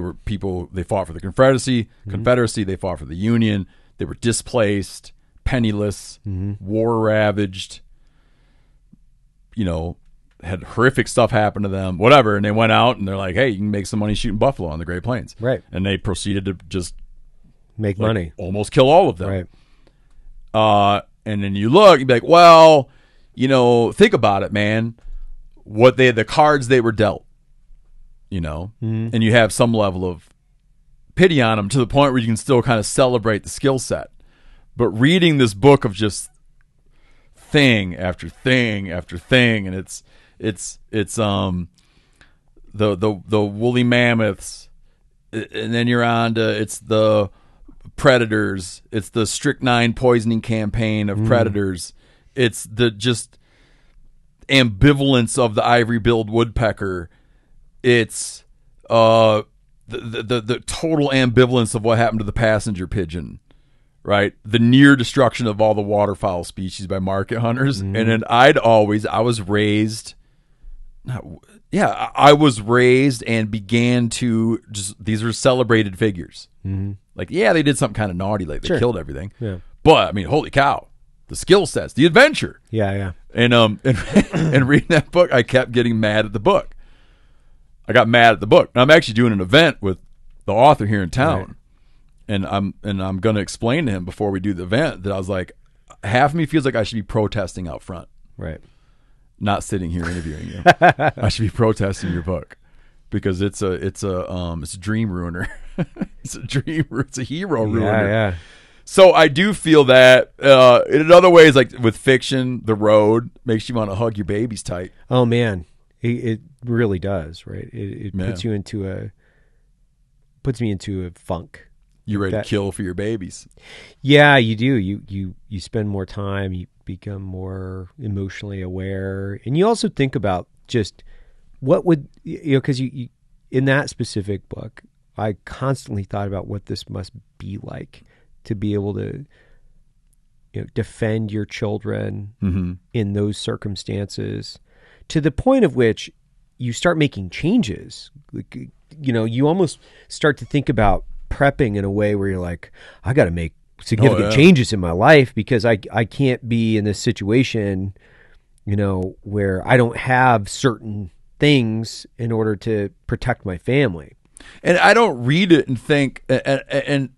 fought for the Confederacy, they fought for the Union. They were displaced, penniless, war ravaged, you know, had horrific stuff happen to them, whatever. And they went out and they're like, hey, you can make some money shooting buffalo on the Great Plains. Right. And they proceeded to just make money, almost kill all of them. Right. And then you look, you'd be like, well, you know, think about it, man, the cards they were dealt, you know, and you have some level of pity on them to the point where you can still kind of celebrate the skill set. But reading this book of just thing after thing after thing, and it's the woolly mammoths, and then you're on to it's the predators, it's the strychnine poisoning campaign of predators, it's the just ambivalence of the ivory-billed woodpecker, it's the total ambivalence of what happened to the passenger pigeon, right? The near destruction of all the waterfowl species by market hunters. And then I was raised and began to just, these were celebrated figures. Like, yeah, they did something kind of naughty, like they killed everything. Yeah. But I mean, holy cow, the skill sets, the adventure. Yeah, yeah. And and reading that book, I kept getting mad at the book. I got mad at the book. Now, I'm actually doing an event with the author here in town, right. And I'm going to explain to him before we do the event that I was like, half of me feels like I should be protesting out front, right? Not sitting here interviewing you. I should be protesting your book because it's a dream ruiner. It's a hero ruiner. Yeah, yeah. So I do feel that in other ways, like with fiction, The Road makes you want to hug your babies tight. Oh man, it really does, right? It puts you into a funk. You ready to kill for your babies? Yeah, you do. You spend more time. You become more emotionally aware, and you also think about just what would you know. Because you in that specific book, I constantly thought about what this must be like to be able to, you know, defend your children in those circumstances, to the point of which you start making changes. Like, you know, you almost start to think about prepping in a way where you're like, I got to make significant changes in my life because I can't be in this situation, you know, where I don't have certain things in order to protect my family. And I don't read it and think, and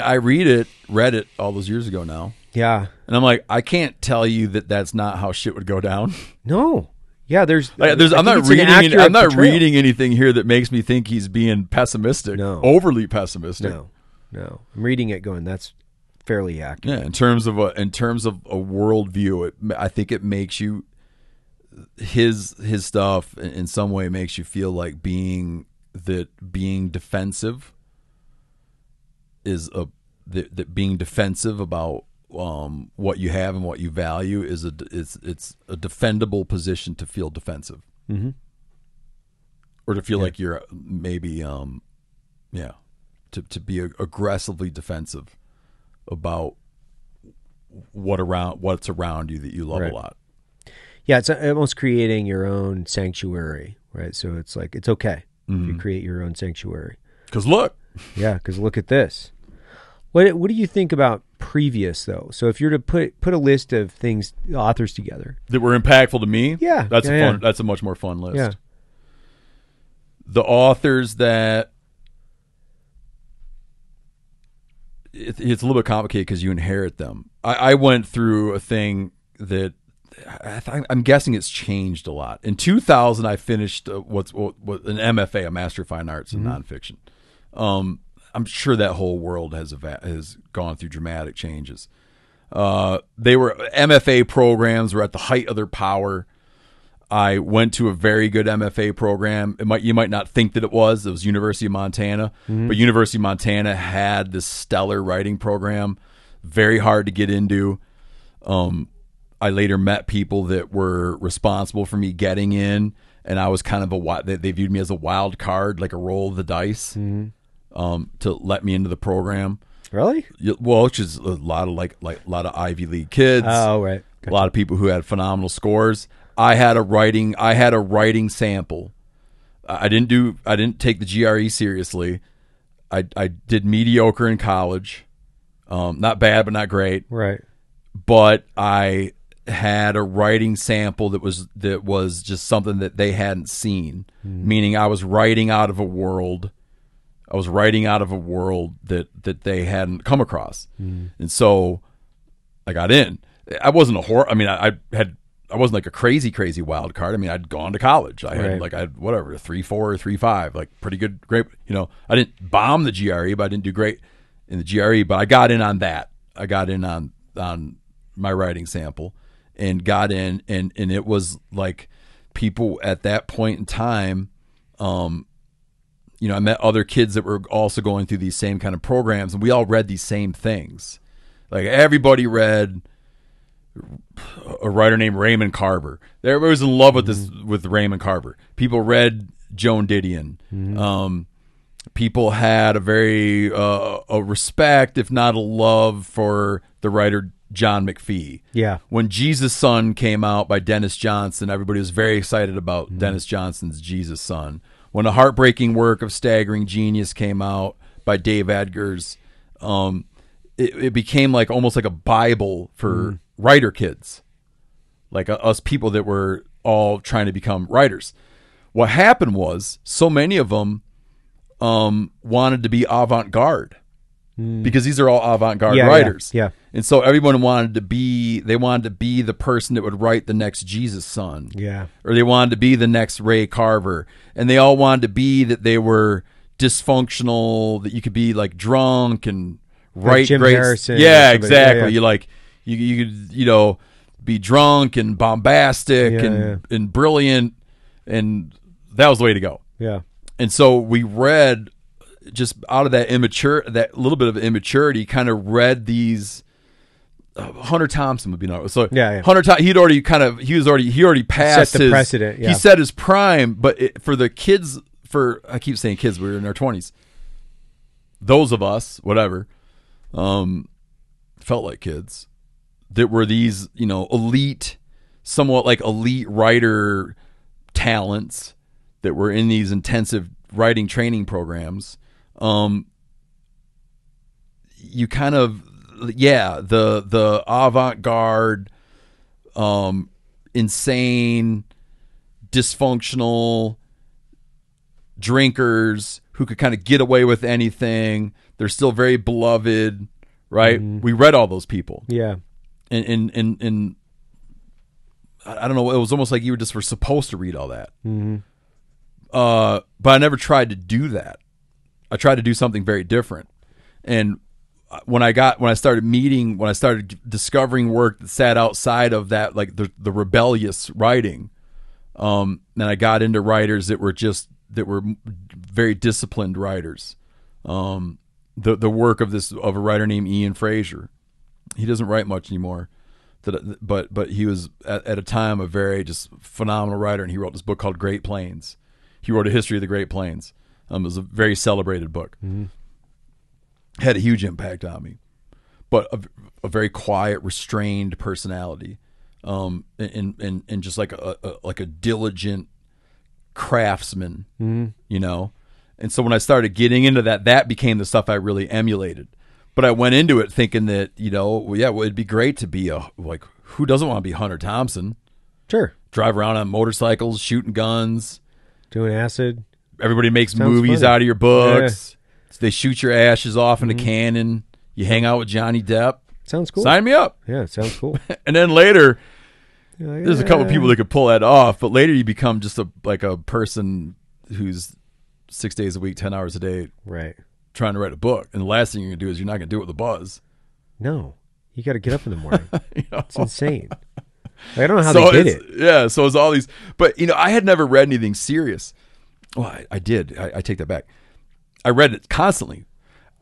I read it all those years ago now, Yeah. And I'm like, I can't tell you that that's not how shit would go down. No. Yeah, there's I'm not reading anything here that makes me think he's being pessimistic. No. Overly pessimistic. No. I'm reading it going, that's fairly accurate. Yeah, in terms of a worldview, I think it makes you his stuff in some way makes you feel like being defensive is that being defensive about what you have and what you value is it's a defendable position to feel defensive, mm-hmm. or to feel like you're maybe to be aggressively defensive about what's around you that you love a lot. Yeah, it's almost creating your own sanctuary, right? So it's like it's okay mm-hmm. if you create your own sanctuary. Because look, because look at this. What do you think about previous though? So if you're to put a list of things, authors together that were impactful to me, that's a fun. That's a much more fun list. Yeah. The authors that it's a little bit complicated because you inherit them. I went through a thing that I'm guessing it's changed a lot. In 2000, I finished an MFA, a Master of Fine Arts in mm-hmm. Nonfiction. I'm sure that whole world has gone through dramatic changes. MFA programs were at the height of their power. I went to a very good MFA program. You might not think that it was. It was University of Montana. Mm-hmm. But University of Montana had this stellar writing program, very hard to get into. I later met people that were responsible for me getting in, and I was kind of they viewed me as a wild card, like a roll of the dice. Mm-hmm. To let me into the program. Really? Well, which is a lot of like a lot of Ivy League kids. Oh, right. Gotcha. A lot of people who had phenomenal scores. I had a writing sample. I didn't take the GRE seriously. I did mediocre in college. Not bad, but not great. Right. But I had a writing sample that was just something that they hadn't seen. Mm. Meaning I was writing out of a world. that they hadn't come across. Mm. And so I got in. I wasn't a horror. I mean, I wasn't like a crazy wild card. I mean, I'd gone to college. I had a 3.4 or 3.5, like pretty good, great. You know, I didn't bomb the GRE, but I didn't do great in the GRE, but I got in on that. I got in on my writing sample and got in. And it was like people at that point in time, you know, I met other kids that were also going through these same kind of programs, and we all read these same things. Like everybody read a writer named Raymond Carver. Everybody was in love with this, with Raymond Carver. People read Joan Didion. Mm-hmm. People had a very a respect, if not a love, for the writer John McPhee. Yeah. When Jesus' Son came out by Dennis Johnson, everybody was very excited about mm-hmm. Dennis Johnson's Jesus' Son. When the heartbreaking work of Staggering Genius came out by Dave Edgars, it became like almost like a Bible for writer kids, like us people that were all trying to become writers. What happened was so many of them wanted to be avant-garde because these are all avant-garde writers. Yeah, yeah. And so everyone wanted to be the person that would write the next Jesus' Son. Yeah. Or they wanted to be the next Ray Carver. And they all wanted to be that they were dysfunctional, that you could be like drunk and write Jim Harrison. Yeah, exactly. Yeah, yeah. You could, you know, be drunk and bombastic and brilliant, and that was the way to go. Yeah. And so we read, just out of that little bit of immaturity, kind of read these. Hunter Thompson would be not so. Yeah, yeah. Hunter Thompson. He already passed the precedent. Yeah. He set his prime, but for the kids, I keep saying kids, we were in our 20s. Those of us, whatever, felt like kids that were these, you know, elite, somewhat like elite writer talents that were in these intensive writing training programs. You kind of the avant-garde, insane, dysfunctional drinkers who could kind of get away with anything. They're still very beloved right? Mm-hmm. We read all those people. Yeah. And I don't know, it was almost like you were supposed to read all that. Mm-hmm. But I never tried to do that. I tried to do something very different. And when I started discovering work that sat outside of that, like the rebellious writing, and I got into writers that were very disciplined writers. The work of a writer named Ian Fraser. He doesn't write much anymore, but he was at a time a very just phenomenal writer, and he wrote this book called Great Plains. He wrote a history of the Great Plains. It was a very celebrated book. Mm-hmm. Had a huge impact on me, but a very quiet, restrained personality, and just like a diligent craftsman, mm-hmm. you know. And so when I started getting into that became the stuff I really emulated. But I went into it thinking that, you know, it'd be great to be who doesn't want to be Hunter Thompson? Sure, drive around on motorcycles, shooting guns, doing acid. Everybody makes movies out of your books. Yeah. They shoot your ashes off in a cannon. You hang out with Johnny Depp. Sounds cool. Sign me up. Yeah, it sounds cool. And then later, there's a couple of people that could pull that off, but later you become just a person who's 6 days a week, 10 hours a day, right? Trying to write a book. And the last thing you're going to do is you're not going to do it with a buzz. No. You got to get up in the morning. You know? It's insane. I don't know how they did it. Yeah, so it's all these. But, you know, I had never read anything serious. Well, I did. I take that back. I read it constantly.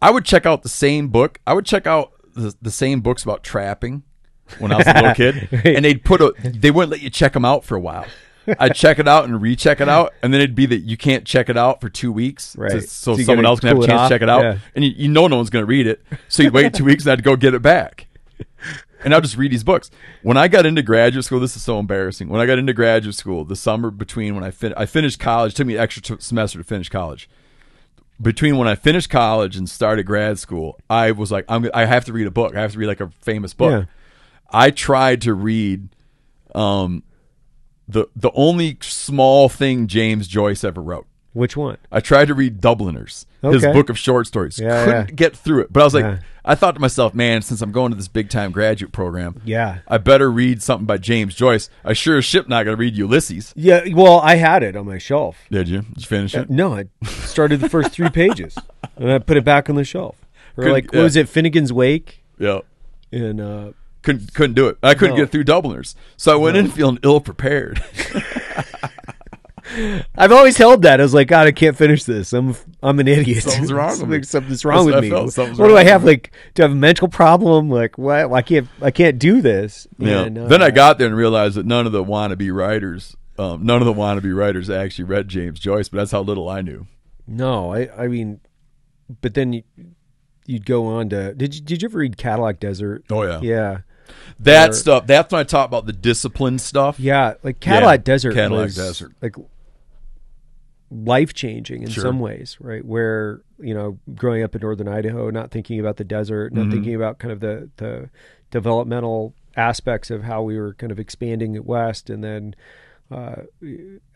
I would check out the same book. I would check out the same books about trapping when I was a little kid, and they wouldn't let you check them out for a while. I'd check it out and recheck it out, and then it'd be that you can't check it out for 2 weeks, right? So someone else can have a chance to check it out, yeah. And you know no one's going to read it, so you'd wait 2 weeks, and I'd go get it back. And I'll just read these books. When I got into graduate school, this is so embarrassing. When I got into graduate school, the summer between when I finished college, it took me an extra semester to finish college. Between when I finished college and started grad school, I was like, I have to read a book. I have to read like a famous book. Yeah. I tried to read the only small thing James Joyce ever wrote. Which one? I tried to read Dubliners, his book of short stories. Yeah, Couldn't get through it. But I was like, I thought to myself, man, since I'm going to this big-time graduate program, I better read something by James Joyce. I sure as shit not going to read Ulysses. Yeah, well, I had it on my shelf. Did you? Did you finish it? No, I started the first 3 pages, and I put it back on the shelf. Or like, what was it, Finnegan's Wake? Yeah. And couldn't do it. I couldn't get through Dubliners. So I went in feeling ill-prepared. I've always held that. I was like, God, I can't finish this. I'm an idiot. Something's wrong with me. Something's wrong with me. What do I have? Like, do I have a mental problem? Like, what? I can't do this. Yeah. And, then I got there and realized that none of the wannabe writers actually read James Joyce, but that's how little I knew. No, I mean, but then you'd go on to. Did you ever read Cadillac Desert? Oh yeah. Yeah. That stuff. That's when I talk about the discipline stuff. Yeah, like Cadillac Desert. Like, life-changing in some ways, right? Where, you know, growing up in northern Idaho, not thinking about the desert, not thinking about kind of the developmental aspects of how we were kind of expanding it west, and then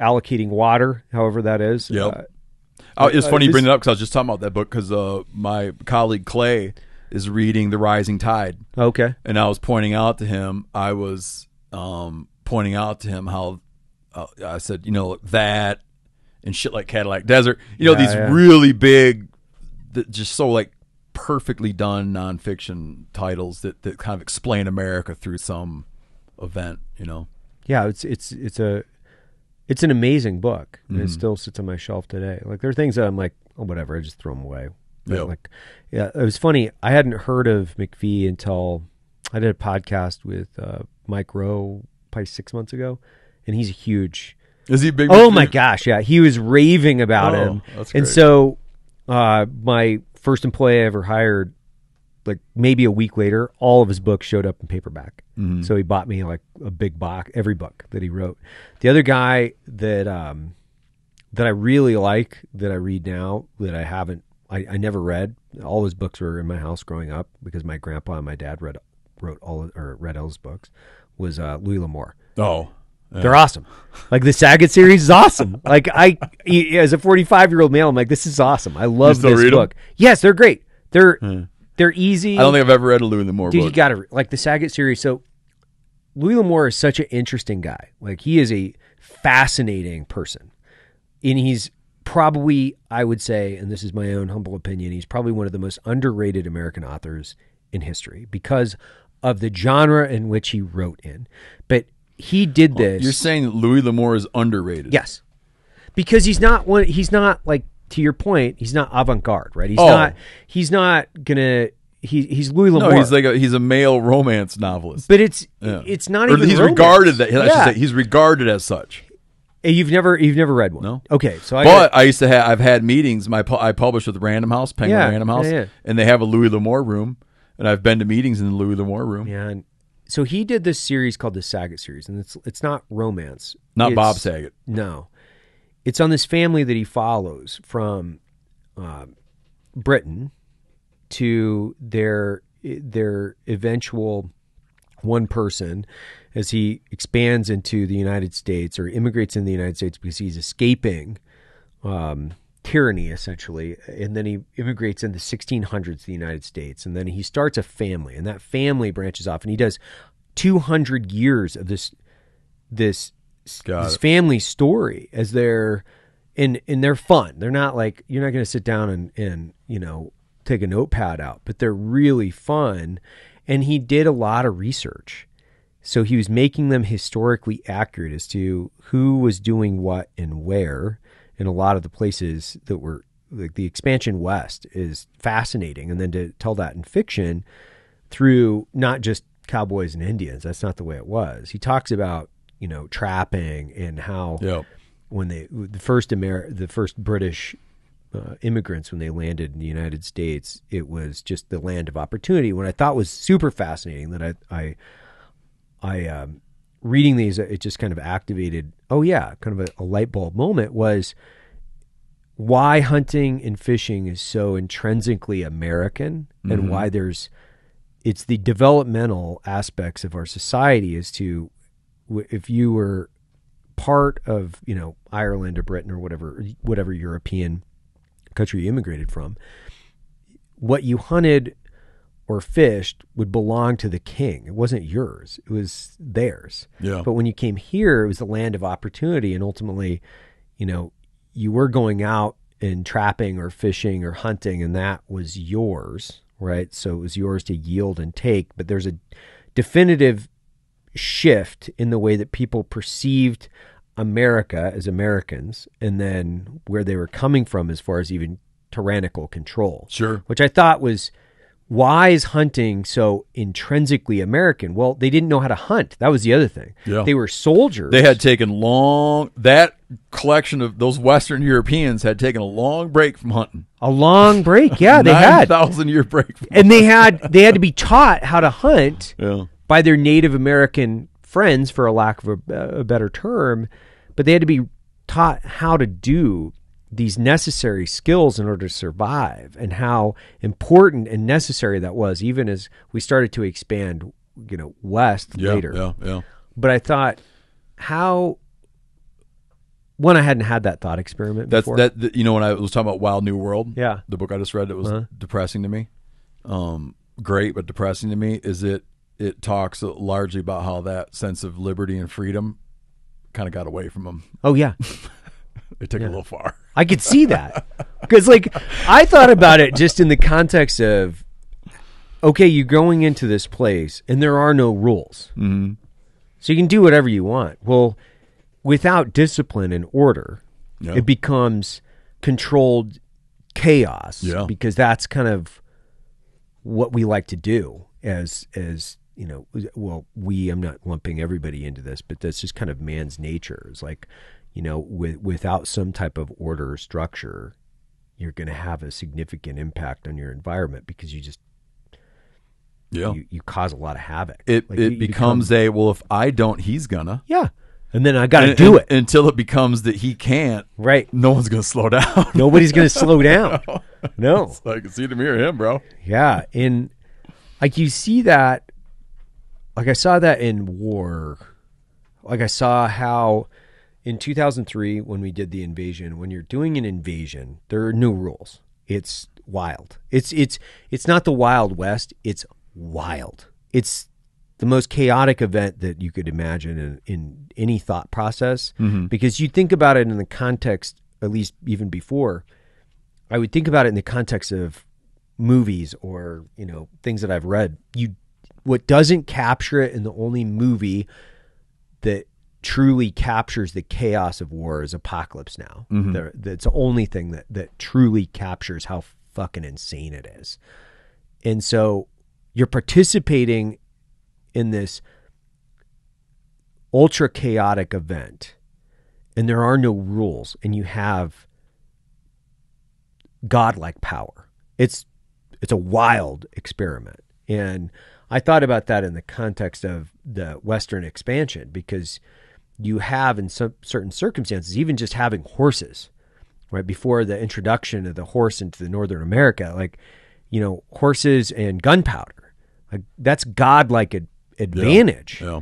allocating water, however that is. Yeah, it's funny you bring it up because I was just talking about that book because my colleague Clay is reading The Rising Tide. Okay, and I was pointing out to him. I was pointing out to him how I said, you know, that. And shit like Cadillac Desert, you know, really big, just so like perfectly done nonfiction titles that kind of explain America through some event, you know. Yeah, it's an amazing book. Mm-hmm. It still sits on my shelf today. Like there are things that I'm like, oh whatever, I just throw them away. Yep. Like, yeah, it was funny. I hadn't heard of McPhee until I did a podcast with Mike Rowe probably 6 months ago, and he's a huge. Is he big? Oh my gosh, yeah. He was raving about him. That's great. And so my first employee I ever hired, like maybe a week later, all of his books showed up in paperback. Mm-hmm. So he bought me like a big box, every book that he wrote. The other guy that I really like, that I read now, that I never read. All his books were in my house growing up because my grandpa and my dad read all his books, was Louis L'Amour. Oh. Yeah. They're awesome. Like the Saget series is awesome. Like as a 45-year-old male, I'm like, this is awesome. I love this book. Them? Yes, they're great. They're They're easy. I don't think I've ever read a Louis L'Amour book. Dude, you got to, like the Saget series. So Louis L'Amour is such an interesting guy. Like, he is a fascinating person. And he's probably, I would say, and this is my own humble opinion, he's probably one of the most underrated American authors in history because of the genre in which he wrote in. But he did this. You're saying that Louis L'Amour is underrated. Yes. Because he's not one, he's not like, to your point, he's not avant-garde, right? He's not, he's Louis L'Amour. No, he's like a, he's a male romance novelist. But it's not even he's romance. Regarded that, he's regarded as such. You've never read one? No. Okay, so I've had meetings. I published with Random House, Penguin Random House, and they have a Louis L'Amour room, and I've been to meetings in the Louis L'Amour room. Yeah. And so he did this series called the Saget series, and it's not romance. Not Bob Saget. No. It's on this family that he follows from Britain to their eventual one person as he expands into the United States or immigrates in the United States because he's escaping tyranny, essentially. And then he immigrates in the 1600s to the United States. And then he starts a family, and that family branches off. And he does 200 years of this family story as they're and they're fun. They're not like, you're not going to sit down and, you know, take a notepad out, but they're really fun. And he did a lot of research. So he was making them historically accurate as to who was doing what and where. And a lot of the places that were like the expansion west is fascinating. And then to tell that in fiction through not just cowboys and Indians, that's not the way it was. He talks about, you know, trapping and how when the first British immigrants, when they landed in the United States, it was just the land of opportunity. What I thought was super fascinating that I reading these, it just kind of activated, kind of a light bulb moment, was why hunting and fishing is so intrinsically American, and why it's the developmental aspects of our society as to, if you were part of, you know, Ireland or Britain or whatever European country you immigrated from, what you hunted or fished would belong to the king. It wasn't yours. It was theirs. Yeah. But when you came here, it was the land of opportunity. And ultimately, you know, you were going out and trapping or fishing or hunting, and that was yours, right? So it was yours to yield and take. But there's a definitive shift in the way that people perceived America as Americans, and then where they were coming from as far as even tyrannical control. Sure. Which I thought was, why is hunting so intrinsically American? Well, they didn't know how to hunt. That was the other thing. Yeah. They were soldiers. They had taken that collection of those Western Europeans had taken a long break from hunting. A long break. Yeah, they had 9,000-year break. And they had to be taught how to hunt. Yeah. By their Native American friends, for a lack of a better term, but they had to be taught how to do these necessary skills in order to survive, and how important and necessary that was, even as we started to expand, you know, west later. Yeah. But I thought, I hadn't had that thought experiment before. You know, when I was talking about Wild New World, the book I just read, that was depressing to me. Great, but depressing to me is it talks largely about how that sense of liberty and freedom kind of got away from them. Oh, yeah. It took a little far. I could see that. Because, like, I thought about it just in the context of, okay, you're going into this place, and there are no rules. Mm-hmm. So you can do whatever you want. Well, without discipline and order, it becomes controlled chaos, because that's kind of what we like to do as you know, well, I'm not lumping everybody into this, but that's just kind of man's nature. It's like, you know, without some type of order or structure, you're going to have a significant impact on your environment, because you just, you cause a lot of havoc. It becomes well, if I don't, he's gonna. Yeah. And then I got to do it. Until it becomes that he can't. Right. No one's going to slow down. Nobody's going to slow down. No. It's like, it's either me or him, bro. Yeah. In, like, you see that, like, I saw that in war. Like, I saw how in 2003, when we did the invasion, when you're doing an invasion, there are new rules. It's wild. It's not the Wild West. It's wild. It's the most chaotic event that you could imagine in any thought process, mm-hmm. because you think about it in the context, at least even before, I would think about it in the context of movies or, you know, things that I've read. What doesn't capture it in the only movie that truly captures the chaos of war is Apocalypse Now. Mm-hmm. That's the only thing that truly captures how fucking insane it is. And so you're participating in this ultra chaotic event, and there are no rules, and you have godlike power. It's a wild experiment. And I thought about that in the context of the Western expansion, because you have, in some certain circumstances, even just having horses, right? Before the introduction of the horse into the Northern America, like, you know, horses and gunpowder, like, that's godlike advantage. Yeah.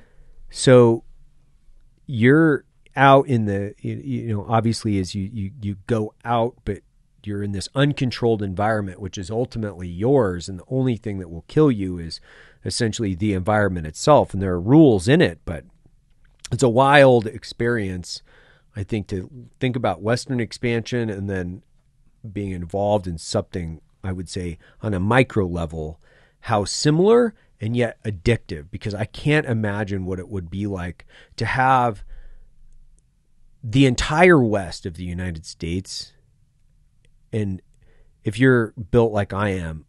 So you're out in the, you know, obviously as you go out, but you're in this uncontrolled environment, which is ultimately yours. And the only thing that will kill you is essentially the environment itself. And there are rules in it, but it's a wild experience, I think, to think about Western expansion and then being involved in something, I would say, on a micro level, how similar and yet addictive, because I can't imagine what it would be like to have the entire West of the United States. And if you're built like I am,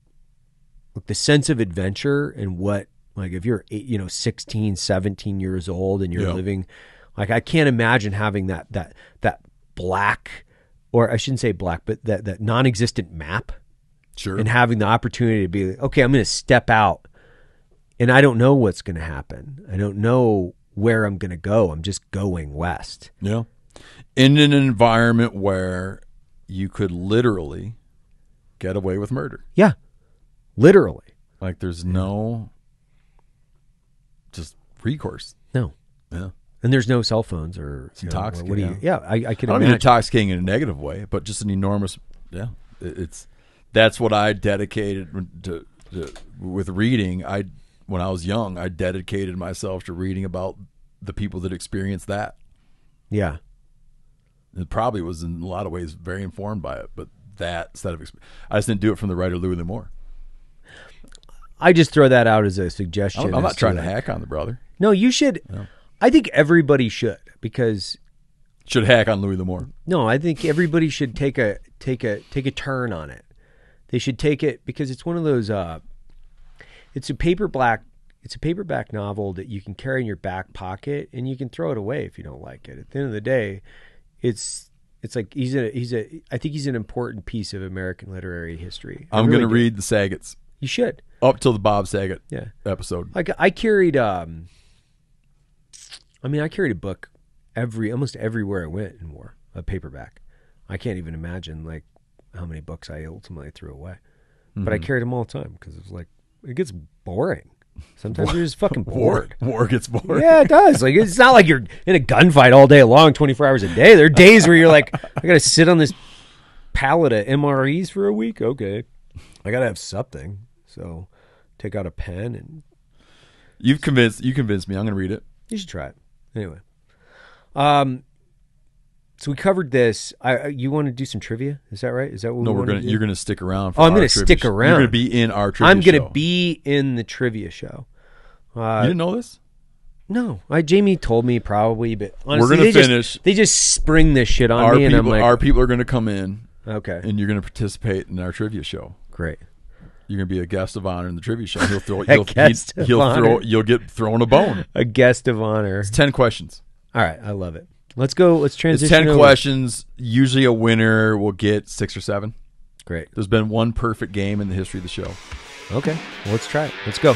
look, the sense of adventure and what, like, if you're, 16, 17 years old and you're living, like, I can't imagine having that black, or I shouldn't say black, but that non-existent map. Sure. And having the opportunity to be like, okay, I'm going to step out and I don't know what's going to happen. I don't know where I'm going to go. I'm just going west. Yeah. In an environment where you could literally get away with murder. Yeah. Literally. Like, there's no just recourse. No. Yeah. And there's no cell phones or intoxicating. I can imagine. I don't mean intoxicating in a negative way, but just an enormous, that's what I dedicated to with reading. When I was young, I dedicated myself to reading about the people that experienced that. Yeah. It probably was in a lot of ways very informed by it, but that set of I just didn't do it from the writer Louis L'Amour. I just throw that out as a suggestion. I'm not trying to hack on the brother. No, you should. No. I think everybody should, because should hack on Louis L'Amour. No, I think everybody should take a turn on it. They should take it, because it's one of those. It's a paperback novel that you can carry in your back pocket, and you can throw it away if you don't like it. At the end of the day, it's like I think he's an important piece of American literary history. I'm going to read the Saget's. You should. Up till the Bob Saget episode. Like, I carried I carried a book almost everywhere I went in war, a paperback. I can't even imagine like how many books I ultimately threw away. Mm-hmm. But I carried them all the time, cuz it was like, it gets boring. Sometimes you're just fucking bored. War gets boring. Yeah, it does. Like, it's not like you're in a gunfight all day long, 24 hours a day. There are days where you're like, I got to sit on this pallet of MREs for a week. Okay, I got to have something. So, take out a pen and. You convinced me. I'm going to read it. You should try it anyway. So we covered this. You want to do some trivia? Is that right? Is that what we're going to do? You're going to stick around. For I'm going to stick around. You're going to be in our trivia show. I'm going to be in the trivia show. You didn't know this? No. Jamie told me probably, but honestly, we're going to finish. They just spring this shit on me, and I'm like, our people are going to come in. Okay. And you're going to participate in our trivia show. Great. You're going to be a guest of honor in the trivia show. He'll throw. You'll get thrown a bone. A guest of honor. It's 10 questions. All right, I love it. Let's go. Let's transition. It's 10 questions. Usually a winner will get 6 or 7. Great. There's been one perfect game in the history of the show. Okay. Well, let's try it. Let's go.